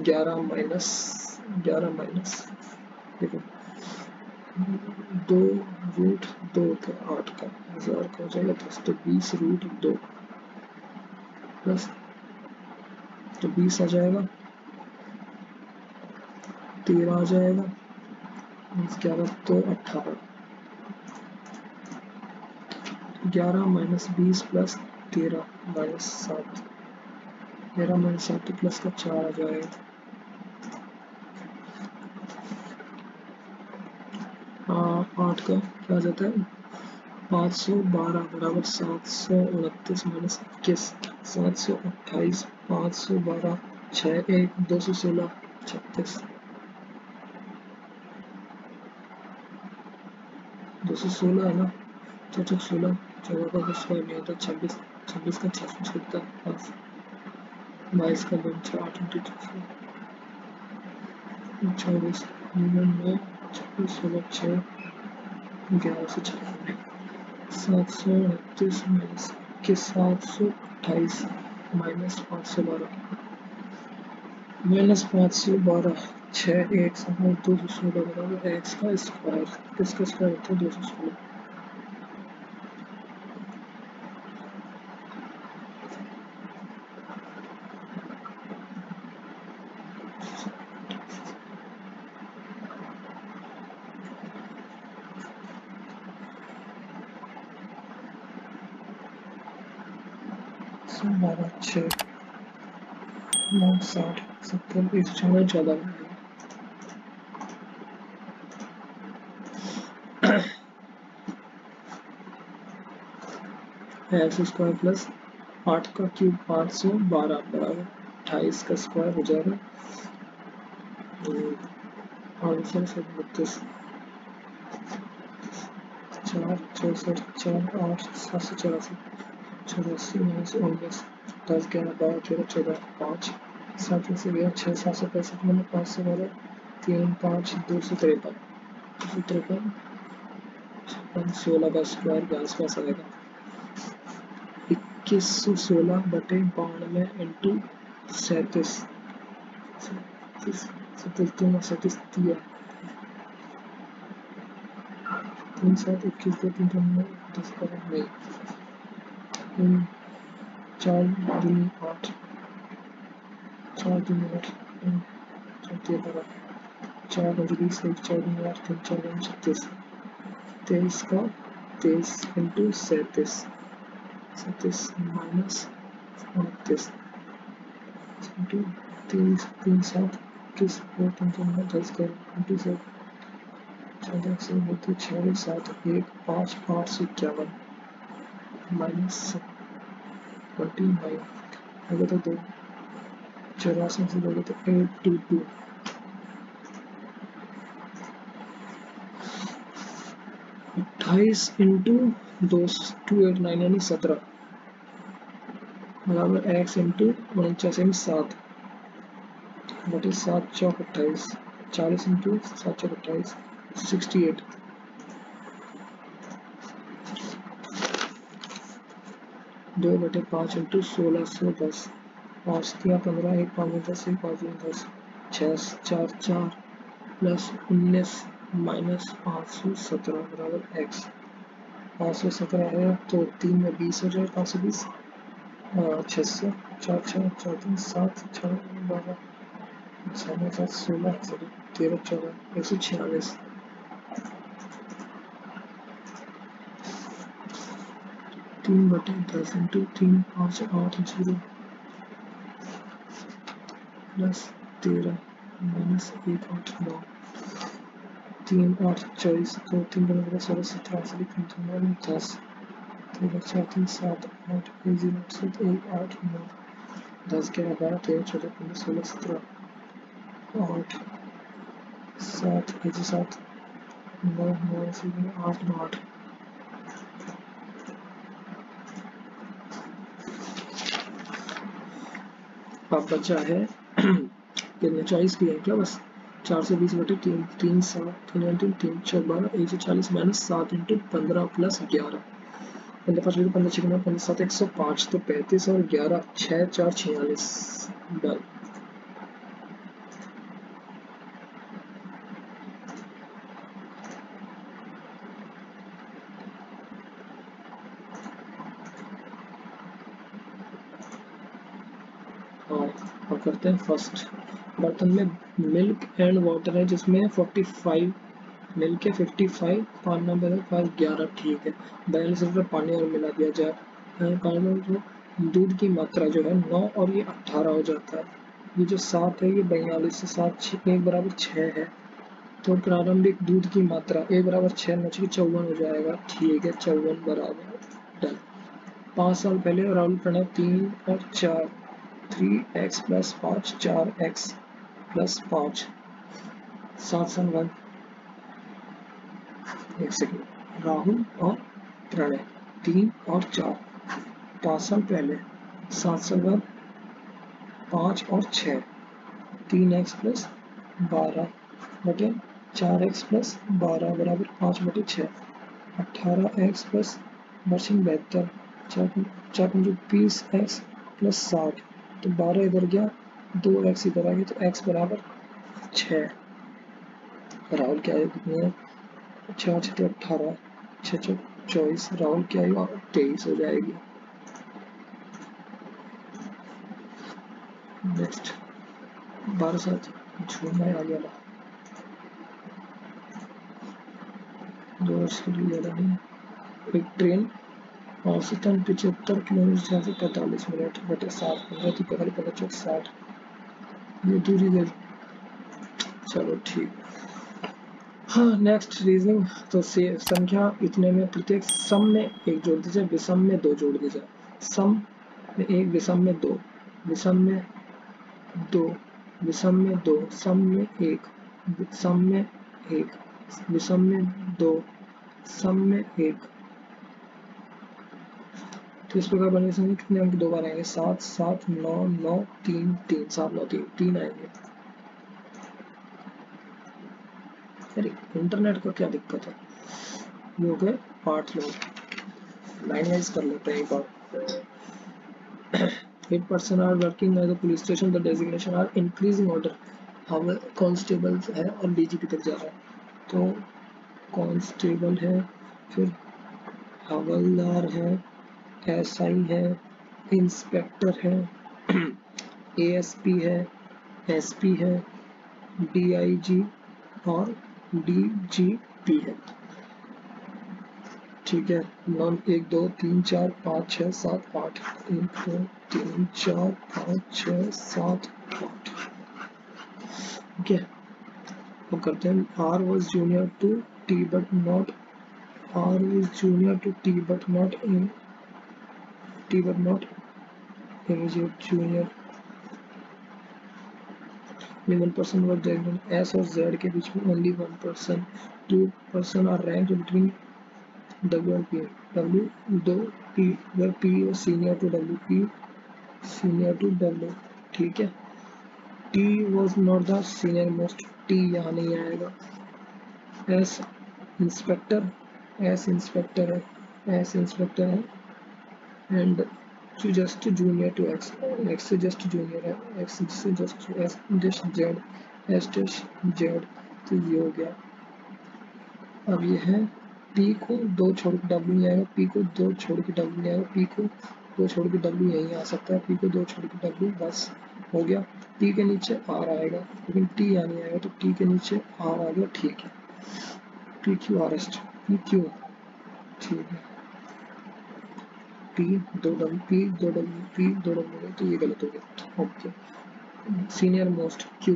ग्यारह माइनस ग्यारह माइनस देखो दो रूट दो का आठ का हजार का हो जाएगा दस तो बीस रूट दो प्लस तो बीस आ जाएगा तेरह आ जाएगा ग्यारह तो अठारह ग्यारह माइनस बीस प्लस तेरह माइनस सात तेरह माइनस सात तो प्लस का चार आ जाएगा आठ का क्या आ जाता है पाँच सौ बारह बराबर सात सौ उनतीस माइनस इक्कीस, सात सौ अट्ठाईस, पाँच सौ बारह, छः एक, दो सौ सोलह, छत्तीस, दो सौ सोलह है ना, चौक सोलह, चौदह का कुछ नहीं होता, छब्बीस, छब्बीस का छब्बीस होता पाँच, बाईस का बच्चा आठ, चौबीस, नौ, छब्बीस, सोलह, छः, ग्यारह सौ छप्पन, सात सौ उनतीस माइनस के सात सौ अट्ठाईस माइनस पाँच सौ बारह माइनस पाँच सौ बारह छः एक सौ दो सौ सोलह बराबर एक्स का स्क्वायर, इसका स्क्वायर होता है दो सौ सोलह। बारह छः नौ साठ सत्तर एक सौ चौवन चौदह एक्स स्क्वायर प्लस आठ का क्यूब पाँच सौ बारह बराबर अट्ठाईस का स्क्वायर हो जाएगा आंसर सब बत्तीस चार चौसठ चार आठ सात सौ चौरासी चौरासी माइनस उन्नीस दस ग्यारह बारह तेरह चौदह पाँच सात से ग्यारह छः सात सौ पैंसठ मैंने पाँच सौ बारह तीन पाँच दो सौ तिरपन दो सौ तिरपन छप्पन सोलह का स्क्वायर के आसपास आएगा इक्कीस सौ सोलह बटे बानवे इंटू सैंतीस सैंतीस तीन सैंतीस तीन तीन सात इक्कीस दो तीन तीन दस बारह नहीं चार दिन आठ चार दिन आठ चौदह चार बीस एक चार दिन आठ तीन चार दिन छत्तीस तेईस का तेईस इंटू सैंतीस सैंतीस माइनस उनतीस इंटू तेईस तीन सात इक्कीस दो तीन चार दस कर इंटू सात चौदह से बोलते छः सात एक पाँच आठ सौ इक्यावन माइनस फोर्टी नाइन अगर तो दो चौरासी से दोगे तो एट टू टू अट्ठाईस इंटू दो टू एट नाइन यानी सत्रह बराबर एक्स इंटू उनचास यानी सात बटे सात चौक अट्ठाईस चालीस इंटू सात चौक अट्ठाईस सिक्सटी एट दो बटे पाँच इंटू सोलह सौ दस पाँच तीन पंद्रह एक पाँच दस एक पाँच दस छः चार चार प्लस उन्नीस माइनस पाँच सौ सत्रह बराबर एक्स पाँच सौ सत्रह है तो तीन में बीस हो जाए पाँच सौ बीस छः सौ चार छः चार तीन सात छः बारह साढ़े सात सोलह सॉरी तेरह चौदह एक सौ छियालीस तीन बटे दस इंटू तीन पाँच आठ जीरो प्लस तेरह माइनस एक आठ नौ तीन आठ चौबीस दो तीन बटे सोलह सत्रह से तीन तीन दस तेरह चार तीन सात आठ एक जीरो सात एक आठ नौ दस ग्यारह बारह तेरह चौदह पंद्रह सोलह सत्रह आठ सात एक सात नौ नौ से आठ नौ आठ आप बचा है कितने चॉइस भी है क्या बस चार सौ बीस बटे तीन तीन सात तीन तीन तीन छः बारह एक सौ चालीस माइनस सात इंटू पंद्रह प्लस ग्यारह पंद्रह पाँच इंटू पंद्रह छः पंद्रह सात एक सौ पाँच तो पैंतीस और ग्यारह छः चार छियालीस डन। करते हैं फर्स्ट बर्तन में मिल्क एंड वाटर है जिसमें पैंतालीस मिल्क है पचपन पान नंबर है पाँच ग्यारह ठीक है बैलेंस लीटर पानी और मिला दिया जाए पानी दूध की मात्रा जो है नौ और ये अट्ठारह हो जाता है ये जो सात है ये बयालीस से सात छः एक बराबर छः है तो प्रारंभिक दूध की मात्रा ए बराबर छः नच चौवन हो जाएगा, ठीक है, चौवन बराबर डन। पाँच साल पहले राहुल प्रणव तीन और चार, थ्री एक्स प्लस पाँच, चार एक्स प्लस पाँच, सात साल बाद, एक सेकेंड, राहुल और प्रणय तीन और चार, पाँच साल पहले, सात साल बाद, पाँच और छः, तीन एक्स प्लस बारह बटे चार एक्स प्लस बारह बराबर पाँच बटे छः, अट्ठारह एक्स प्लस बरसिंग बहत्तर, चार पंजू बीस एक्स प्लस साठ, तो बारह इधर गया, दो एक्स इधर आ गया, तो एक्स बराबर छः। राहुल क्या है कितनी है, छः छः अट्ठारह, छः छः चौबीस, राहुल क्या है तेईस हो जाएगी। नेक्स्ट बारह साल झूम आ गया ना, दो वर्ष के लिए ज़्यादा नहीं। एक ट्रेन औसतन पचहत्तर किलोमीटर से पैंतालीस मिनट बटे साठ, पंद्रह तो पैंतालीस पंद्रह चौक साठ, ये दूरी गई, चलो ठीक। हाँ नेक्स्ट रीजनिंग, तो से संख्या इतने में प्रत्येक सम में एक जोड़ दीजिए, विषम में दो जोड़ दीजिए, सम में एक, विषम में दो, विषम में दो, विषम में दो, सम में एक, सम में एक, विषम में दो, सम में एक, तो इस प्रकार बने संख्या कितने अंक दो बार आएंगे, सात सात नौ नौ तीन तीन, सात नौ तीन तीन आएंगे। अरे इंटरनेट का क्या दिक्कत है, ये हो गए पार्ट लोग, लाइन वाइज कर लेते हैं एक बार। Eight person are working at the police station, the designation are increasing order, हम कॉन्स्टेबल्स है और डीजीपी तक जा रहा है, तो कॉन्स्टेबल है, फिर हवलदार है, एसआई है, इंस्पेक्टर है, एएसपी है, एसपी है, डीआईजी और डीजीपी है, ठीक है। नॉन एक दो तीन चार पाँच छः सात आठ, एक दो तीन चार पाँच छः सात आठ, ओके। तो करते हैं, R was junior to T but not, R was junior to T but not in T but not immediate junior, only one person was ranked S और Z के बीच में, only one person, two person are ranked between W and P, W दो P, where P is senior to W, P senior to W, ठीक है। T was not the senior most, T यहाँ नहीं आएगा। S inspector, S inspector है, S inspector है, and to just junior to X, X से just junior है, X से just S dash Z, S dash Z, तो ये हो गया। अब ये है P को दो छोड़ के W नहीं आएगा, P को दो छोड़ के W नहीं आएगा, P को दो छोड़ के W यहीं आ सकता है, P को दो छोड़ के W, बस हो गया। P के नीचे R आएगा, लेकिन T यहाँ नहीं आएगा, तो T के नीचे R आ गया, ठीक है। P Q R S P Q, ठीक है, P दो डब्ल्यू P दो डब्ल्यू P दो डब्ल्यू, तो ये गलत हो गया, okay. Senior most Q,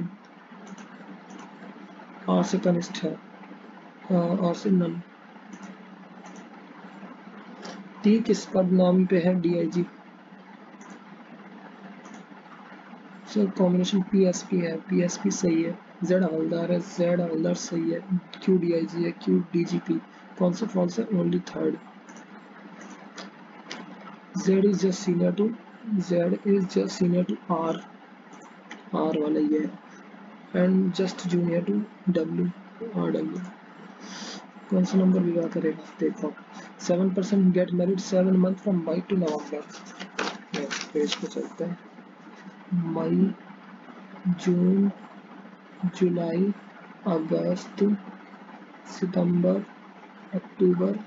R से कनिष्ठ है, R से नन। T किस पद नाम पे है, D I G, sir combination P S P है, पी एस पी सही है, Z हवलदार है, Z हवलदार सही है, Q डी आई जी है, Q डी जी पी, कौन सा फॉल्स है, only third. Z is just senior to Z is just senior to R, R वाला ये है, and just junior to W, R W, कौन सा नंबर विवाह करेगा देखो। Seven percent get married seven month from May to November, next page पे चलते हैं। मई जून जुलाई अगस्त सितंबर अक्टूबर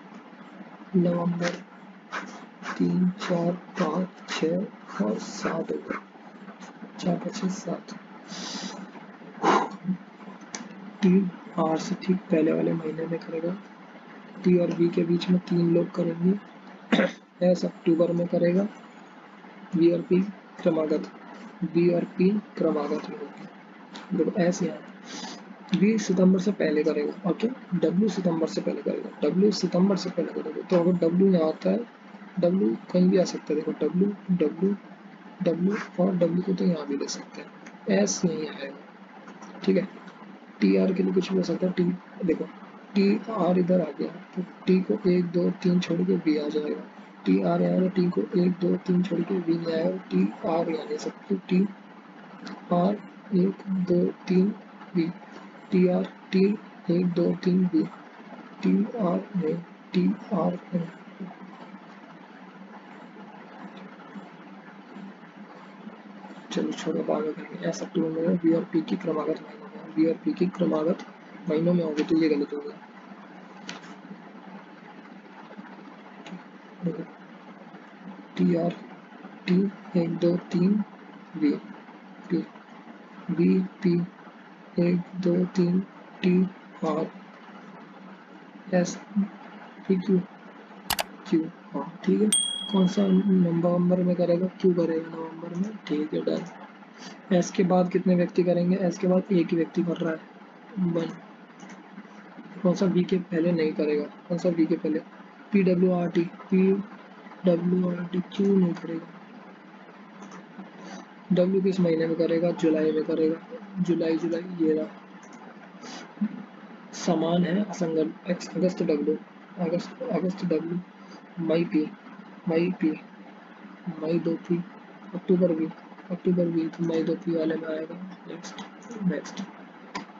नवंबर, तीन चार पाँच छः और सात, चार पाँच छः सात। टी आर से ठीक पहले वाले महीने में करेगा, टी और बी के बीच में तीन लोग करेंगे, एस अक्टूबर में करेगा, बी और पी क्रमागत, बी और पी क्रमागत में होगी, देखो एस यहाँ वी सितंबर से पहले करेगा, ओके डब्ल्यू सितंबर से पहले करेगा, डब्ल्यू सितंबर से पहले करेगा। तो अगर डब्ल्यू यहाँ आता है, डब्ल्यू कहीं भी आ सकता है, देखो डब्ल्यू डब्ल्यू डब्ल्यू और डब्ल्यू को तो यहाँ भी ले सकते हैं, एस नहीं आएगा ठीक है। टी आर के लिए कुछ भी हो सकता है, टी देखो टी आर इधर आ गया तो टी को एक दो तीन छोड़ के बी आ जाएगा, टी आर यहाँ टी को एक दो तीन छोड़ के बी नहीं आएगा, टी आर यहाँ ले सकते हो, टी आर एक दो तीन बी, टी आर टी एक दो तीन बी, टी आर में टी आर में चलो छोड़ो आगे करेंगे। ऐसा टू में बी और पी की क्रमागत महीनों में, बी और पी की क्रमागत महीनों में होगी तो ये गलत हो गया। टी आर टी एक दो तीन बी पी बी पी एक दो तीन T R S P Q Q, हाँ ठीक है। कौन सा नवंबर में करेगा, क्यू करेगा नवंबर में, ठीक है डन। एस के बाद कितने व्यक्ति करेंगे, एस के बाद एक ही व्यक्ति कर रहा है वन। कौन सा बी के पहले नहीं करेगा, कौन सा बी के पहले, P W R T P W R T Q नहीं करेगा। डब्ल्यू किस महीने में करेगा, जुलाई में करेगा, जुलाई जुलाई ये रहा, समान है असंगत। अगस्त डब्ल्यू अगस्त अगस्त डब्ल्यू, मई पी मई पी मई दो पी, अक्टूबर भी अक्टूबर भी तो मई दो पी वाले में आएगा। नेक्स्ट नेक्स्ट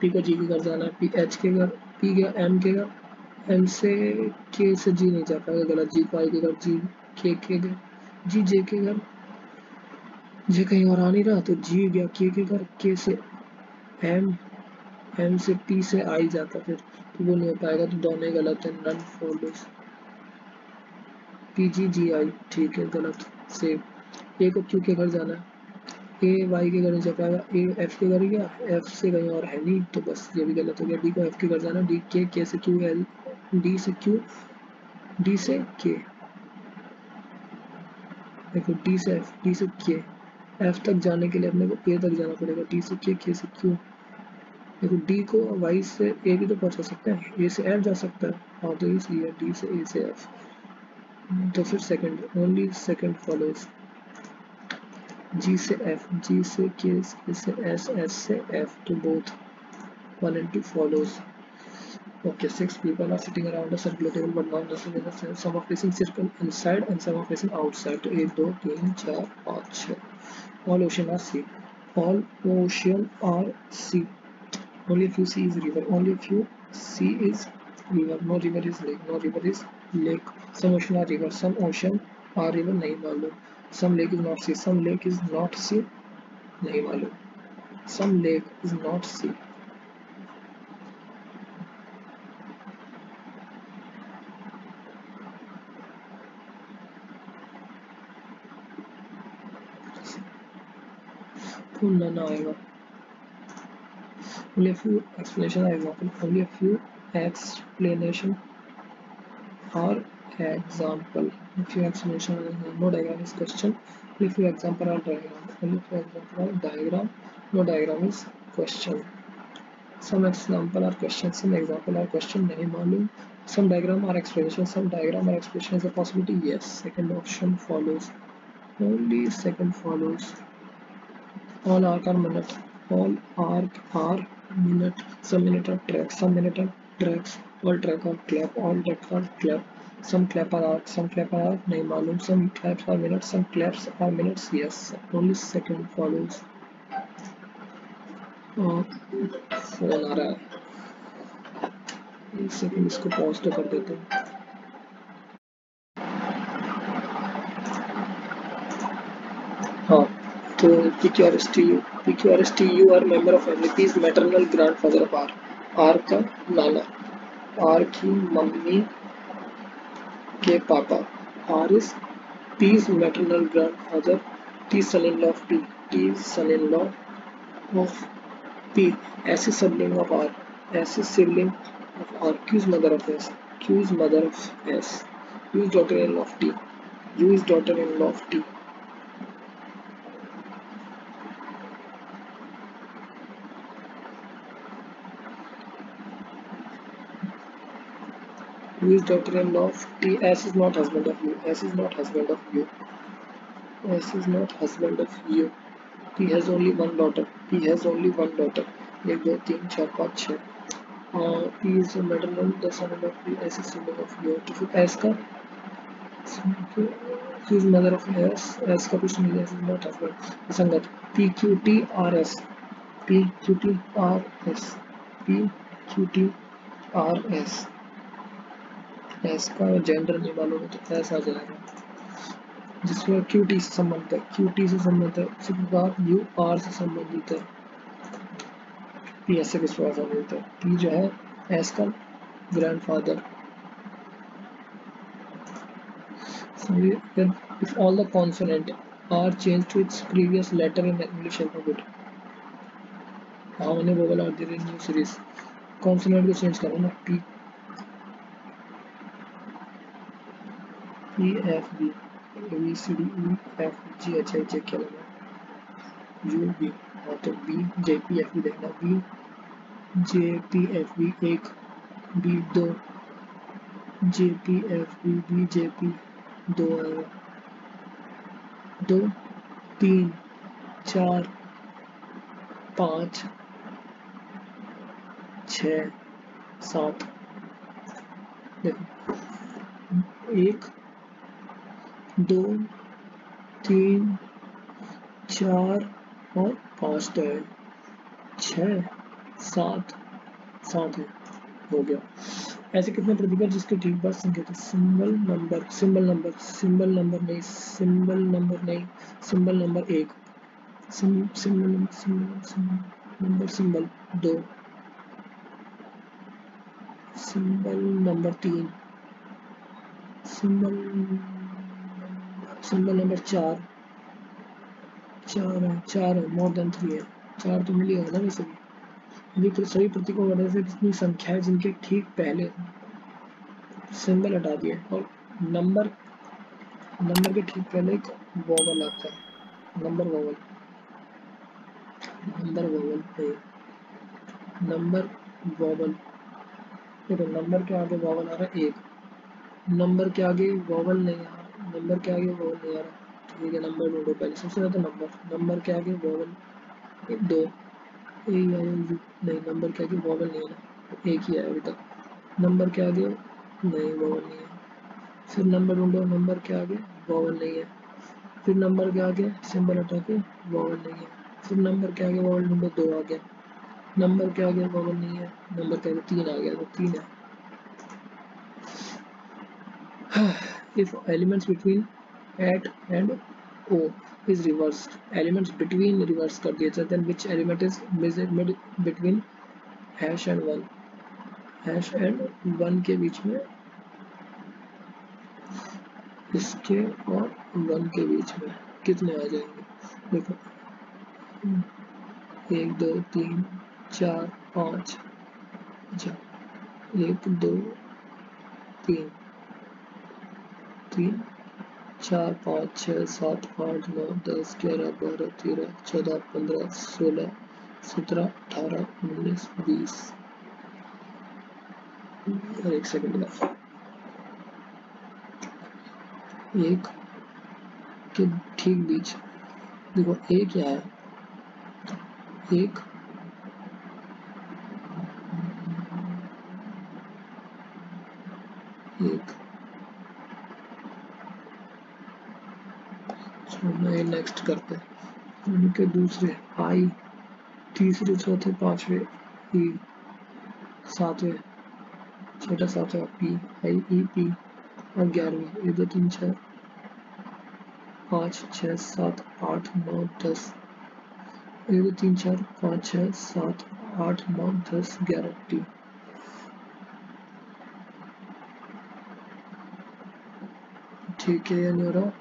पी को जी के घर जाना है, पी एच के घर, पी गया एम के घर, एम से के से जी नहीं जा पाएगा गलत, जी को आई के घर, जी के के घर, जी जे के घर, जे कहीं और आ नहीं रहा तो जी गया के के घर, के से एम एम से पी से आई जाता फिर तो वो नहीं हो पाएगा, तो दोनों गलत है none follows. P G G I ठीक है गलत सेव। ए को क्यू के घर जाना है, ए वाई के घर नहीं जा पाएगा, ए एफ के घर गया, एफ से कहीं और है नहीं तो बस ये भी गलत हो गया। डी को एफ के घर जाना, डी के के से क्यू एल, डी से क्यू डी से के, देखो डी से एफ डी से के, एफ तक जाने के लिए अपने को ए तक जाना पड़ेगा, टी से के के से क्यू। देखो डी को वाई से ए भी तो पहुंचा सकते हैं, ए से एफ जा सकता है और तो इसलिए डी से ए से एफ, तो फिर second only second follows. G से एफ जी से के से एस एस से एफ, तो both one and two follows. Okay, six people are sitting around a circular table but not necessarily in the same. Some are facing circle inside and some are facing outside. So एक दो तीन चार पाँच छः। All ocean are sea. All ocean are sea. Only a few sea is river. Only a few sea is river. No river is lake. No river is lake. Some ocean are river. Some ocean are river नहीं मालूम. Some lake is not sea. Some lake is not sea नहीं मालूम. Some lake is not sea. None आएगा, only a few explanation आएगा, only a few explanation और example, a few explanation no diagram is question, only a few example or diagram, only a few example or diagram, no diagram is question, some example or question, some example or question नहीं मालूम, some diagram or explanation, some diagram or explanation is a possibility yes, second option follows, only second follows. All arc are minute. All arc are minute. Some minute are tracks. Some minute are tracks. All track are clap. All track are clap. Some clap are arc. Some clap are arc. नहीं मालूम. Some claps are minutes. Some claps are minutes. Yes. Only second follows. Phone आ रहा है. एक second इसको pause तो कर देते हैं. हाँ. तो P Q R S T U P Q R S T U are member of family. P is maternal grandfather of R. R का नाना, R की मम्मी के पापा. R is P is maternal grandfather. T son in law of P. T son in law of P. S is sibling of R. S is sibling of R. Q is mother of S. Q is mother of S. U is daughter in law of T. U is daughter in law of T. who is the friend of T? S is not husband of U. S is not husband of U. S is not husband of U. T has only one daughter. T has only one daughter. एक दो तीन चार पाँच छः. T is the maternal, the son of U. S is sibling of U. तो फिर S का She is mother of S. S का कुछ नहीं है. S is not husband. संगत. P Q T R S. P Q T R S. P Q T R S. S का gender नहीं मालूम है तो S आ जाएगा. जिसका Q T से संबंध है. Q T से संबंध है. उसी प्रकार U R से संबंधित है. P S से विश्वास होता है. P जो है S का grandfather. Then if all the consonant are changed to its previous letter in English alphabet, हाँ मैंने वो वाला दे रही न्यू सीरीज consonant को change करो ना P E F B V C D E F G H I J क्या लगा U B और तो B J P F B देखना B J P F B एक B दो J P F B B J P दो आएगा दो तीन चार पाँच छः सात देखो एक दो तीन चार और पाँच तो है छः सात सात है हो गया. ऐसे कितने प्रतिकर जिसके ठीक बाद संकेत symbol number symbol number symbol number नहीं सिंबल नंबर नहीं सिंबल नंबर एक सिंबल नंबर सिंबल दो सिंबल नंबर तीन सिंबल सिंबल नंबर चार चार है चार है मोर देन थ्री है चार तो मिली है ना वैसे भी. सभी प्रतीकों वजह से कितनी संख्या है जिनके ठीक पहले सिंबल हटा दिए और नंबर नंबर के ठीक पहले एक वॉवल आता है नंबर वॉवल नंबर वॉवल पे नंबर वॉवल देखो नंबर के आगे वॉवल आ रहा है एक नंबर के आगे वॉवल नहीं आ रहा नंबर के आगे वॉवल नहीं आ रहा ठीक है नंबर ढूंढो पहले सबसे ज्यादा नंबर नंबर के आगे वॉवल दो नहीं नंबर के आगे वॉवल नहीं है एक ही है अभी तक नंबर के आगे नहीं वॉवल नहीं है फिर नंबर ढूंढो नंबर के आगे वॉवल नहीं है फिर नंबर के आगे सिंबल हटा के वॉवल नहीं है फिर नंबर के आगे वॉवल ढूंढो दो आ गया नंबर के आगे वॉवल नहीं है नंबर के आगे तीन आ गया तो तीन है. If elements between eight and O is reversed. Elements between reverse कर दिया जाता है. Which element is mid between hash and one? Hash and one के बीच में इसके और one के बीच में कितने आ जाएंगे? देखो एक दो तीन चार पाँच अच्छा एक दो तीन तीन चार पाँच छः सात आठ नौ दस ग्यारह बारह तेरह चौदह पंद्रह सोलह सत्रह अठारह उन्नीस बीस एक सेकेंड एक के ठीक बीच देखो एक क्या है एक एक नए नेक्स्ट करते हैं उनके दूसरे आई तीसरे चौथे पांचवे ई सातवें छठा सातवा पी आई ई पी और ग्यारहवीं एक दो तीन छः पाँच छः सात आठ नौ दस एक दो तीन चार पाँच छः सात आठ नौ दस ग्यारह टी ठीक है. यानी और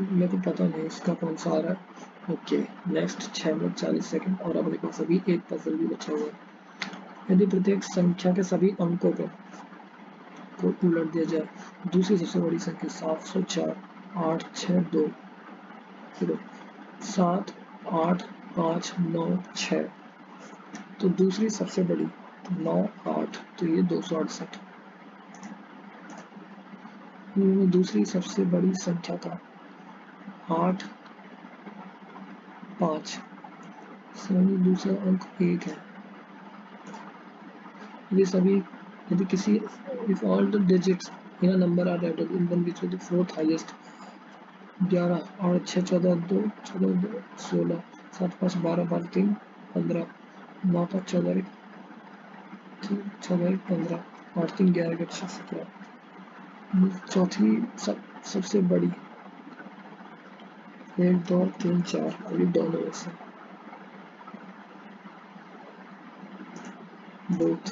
मेरे को पता नहीं इसका कौन सा आ रहा है. ओके नेक्स्ट छः मिनट चालीस सेकंड और अपने पास अभी एक पजल भी बचा हुआ है. यदि प्रत्येक संख्या के सभी अंकों को को उलट दिया जाए दूसरी सबसे बड़ी संख्या सात सौ चार आठ छः दो सात आठ पाँच नौ छः तो दूसरी सबसे बड़ी नौ आठ, तो ये दो सौ अड़सठ दूसरी सबसे बड़ी संख्या का आठ पाँच श्रेणी दूसरा अंक एक है। ये सभी यदि किसी if all the digits in a number are added in one which is the fourth highest ग्यारह और छः चौदह दो चौदह दो सोलह सात पाँच बारह बारह तीन पंद्रह नौ पाँच चौदह छः पंद्रह और तीन ग्यारह छः सत्रह। चौथी सब सबसे बड़ी एक दो तीन चार अभी दोनों में से बोथ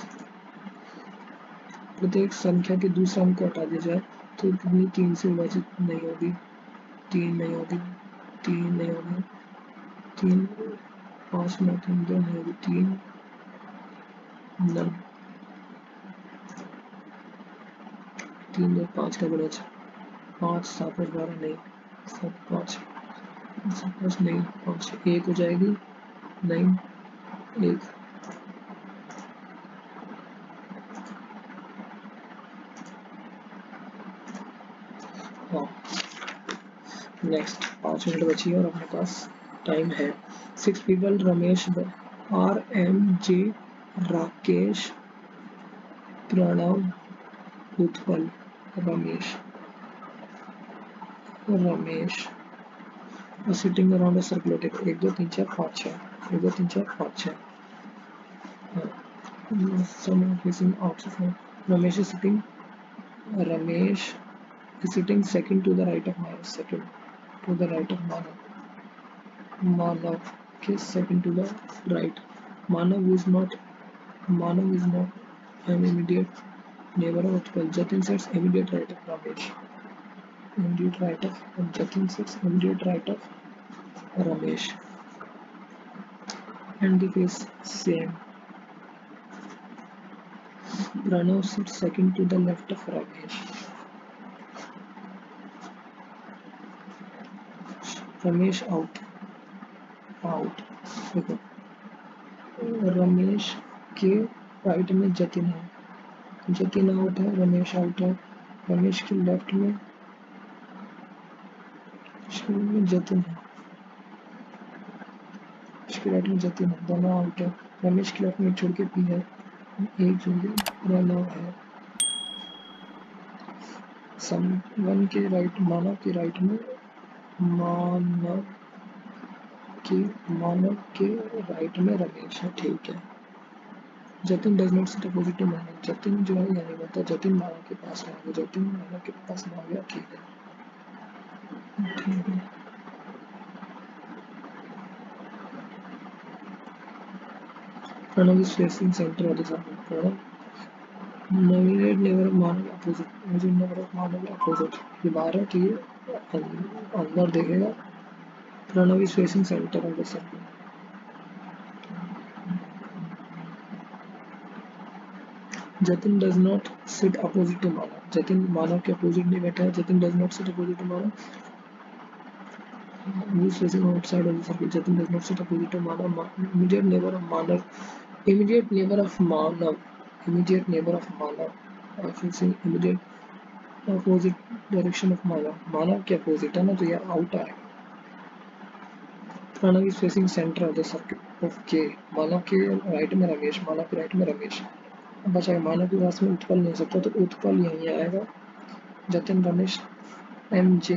प्रत्येक संख्या के दूसरा अंक को हटा दिया जाए तो कितनी तीन से विभाजित नहीं होगी, तीन नहीं होगी, तीन नहीं होगी, तीन पाँच नौ तीन दो नहीं होगी, तीन नौ तीन दो पाँच का बड़ा पाँच सात पाँच बारह नहीं सात पाँच सात पाँच नहीं पाँच एक हो जाएगी नहीं एक। हाँ नेक्स्ट पाँच मिनट बची और अपने पास टाइम है। Six people Ramesh R M J Rakesh Pranav Utpal Ramesh Ramesh sitting around circulated एक दो तीन चार पाँच छः एक दो तीन चार पाँच छः Ramesh sitting Ramesh sitting second to the right of Manav, second to the right of Manav, Manav is second to the right, Manav is not, Manav is not an immediate neighbor of Utpal, Jatin sits immediate right of Ramesh, immediate right of, Jatin sits immediate right of Ramesh, and the case same, Pranav sits second to the left of Ramesh. Ramesh out out देखो रमेश के right में जतिन है, Jatin out है, Ramesh out है, रमेश के left में में जतिन है, इसके राइट में जतिन है, दोनों आउट है, रमेश के लेफ्ट में छोड़ के पी है एक जोड़ के प्रणव है। सम वन के राइट मानव के राइट में मानव के मानव के राइट में रमेश है ठीक है। Jatin does not sit opposite to Manav, Jatin जो है यानी बता जतिन मानव के पास ना गया, जतिन मानव के पास ना गया ठीक है ठीक है। Pranav is facing centre of the circle, Pranav nominate never Manav opposite मुझे नेवर मानव अपोजिट ये बारह ठीक है अंदर देखेगा। Pranav is facing centre of the circle, Jatin does not sit opposite to Manav, Jatin Manav के अपोजिट नहीं बैठा है, Jatin does not sit opposite to Manav, is facing outside of the circle, Jatin does not sit opposite to Manav, immediate neighbour of Manav, immediate neighbour of Manav, immediate neighbour of Manav और facing immediate opposite direction of Manav, Manav के opposite है ना तो यह out आएगा। Pranav is facing centre of the circle okay, Manav के right में रमेश, मानव के राइट में रमेश बचा है, मानव के पास में उत्पल नहीं सकता तो उत्पल यहीं आएगा, Jatin Ramesh M J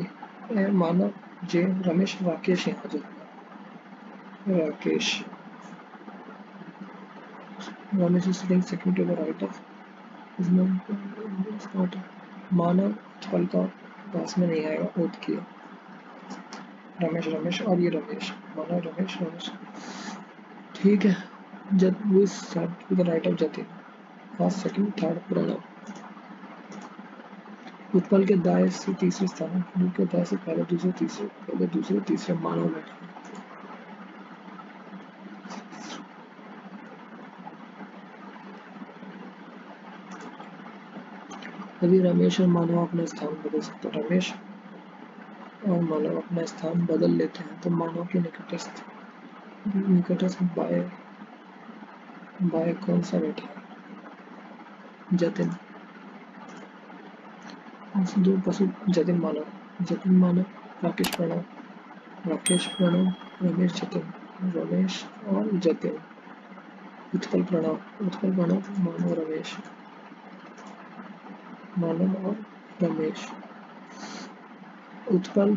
Manav J Ramesh Rakesh यहाँ जाएगा Rakesh, Ramesh is sitting second to the right of Manav फल का पास में नहीं आएगा ओथ के रमेश रमेश और ये रमेश मानव रमेश रमेश ठीक है। जब वो साथ to the right of Jatin first second third Pranav, Utpal के दाएं से तीसरे स्थान पर के दाएं से पहले दूसरे तीसरे पहले दूसरे तीसरे मानव बैठे। अभी रमेश और मानव अपना स्थान बदल सकते हैं, रमेश और मानव अपना स्थान बदल लेते हैं तो मानव के निकटस्थ निकटस्थ बाय बाय कौन सा बैठा है जतिन, ऑप्शन दो पशु जतिन मानव, जतिन मानव, राकेश प्रणव, राकेश प्रणव, रमेश जतिन, रमेश और जतिन, उत्कल प्रणव, उत्कल प्रणव, मानव रमेश, मानव और रमेश, उत्कल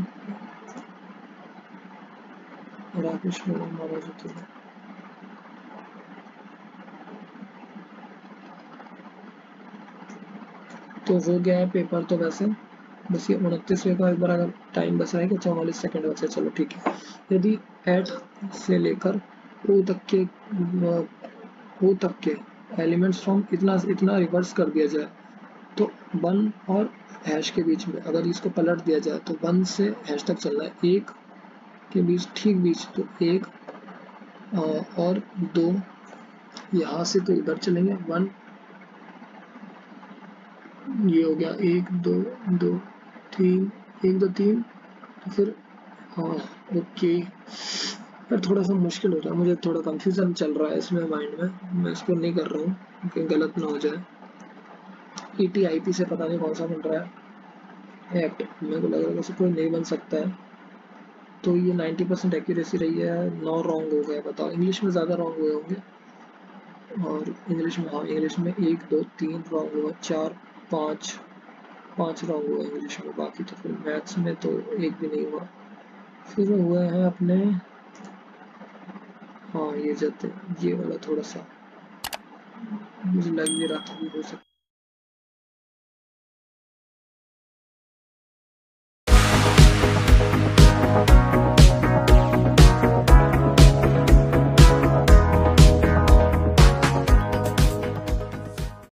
राकेश प्रणव, मानव जतिन। तो हो गया है पेपर। तो वैसे बस ये उनतीसवें का एक बार अगर टाइम बचा है कि चौवालीस सेकंड बचे, चलो ठीक है। यदि एट से लेकर ओ तक के ओ तक के एलिमेंट्स फ्रॉम इतना इतना रिवर्स कर दिया जाए तो वन और हैश के बीच में, अगर इसको पलट दिया जाए तो वन से हैश तक चल रहा है, एक के बीच ठीक बीच, तो एक और दो यहाँ से तो इधर चलेंगे, वन ये हो गया एक दो दो तीन, एक दो तीन, तो फिर हाँ ओके। पर थोड़ा सा मुश्किल हो रहा है, मुझे थोड़ा कंफ्यूजन चल रहा है इसमें माइंड में, मैं इसको नहीं कर रहा हूँ कि गलत ना हो जाए। ई टी आई पी से पता नहीं कौन सा बन रहा है एक्ट, मेरे को लग रहा है वैसे कोई नहीं बन सकता है। तो ये नाइन्टी परसेंट एक्यूरेसी रही है, नौ रॉन्ग हो गया, बताओ इंग्लिश में ज़्यादा रॉन्ग हुए होंगे, और इंग्लिश में हाँ इंग्लिश में एक दो तीन रॉन्ग हुआ, चार पाँच पाँच रॉन्ग हुआ इंग्लिश में, बाकी तो फिर मैथ्स में तो एक भी नहीं हुआ। फिर हुए हैं अपने हाँ ये जाते ये वाला थोड़ा सा मुझे लग भी रहा था हो सकता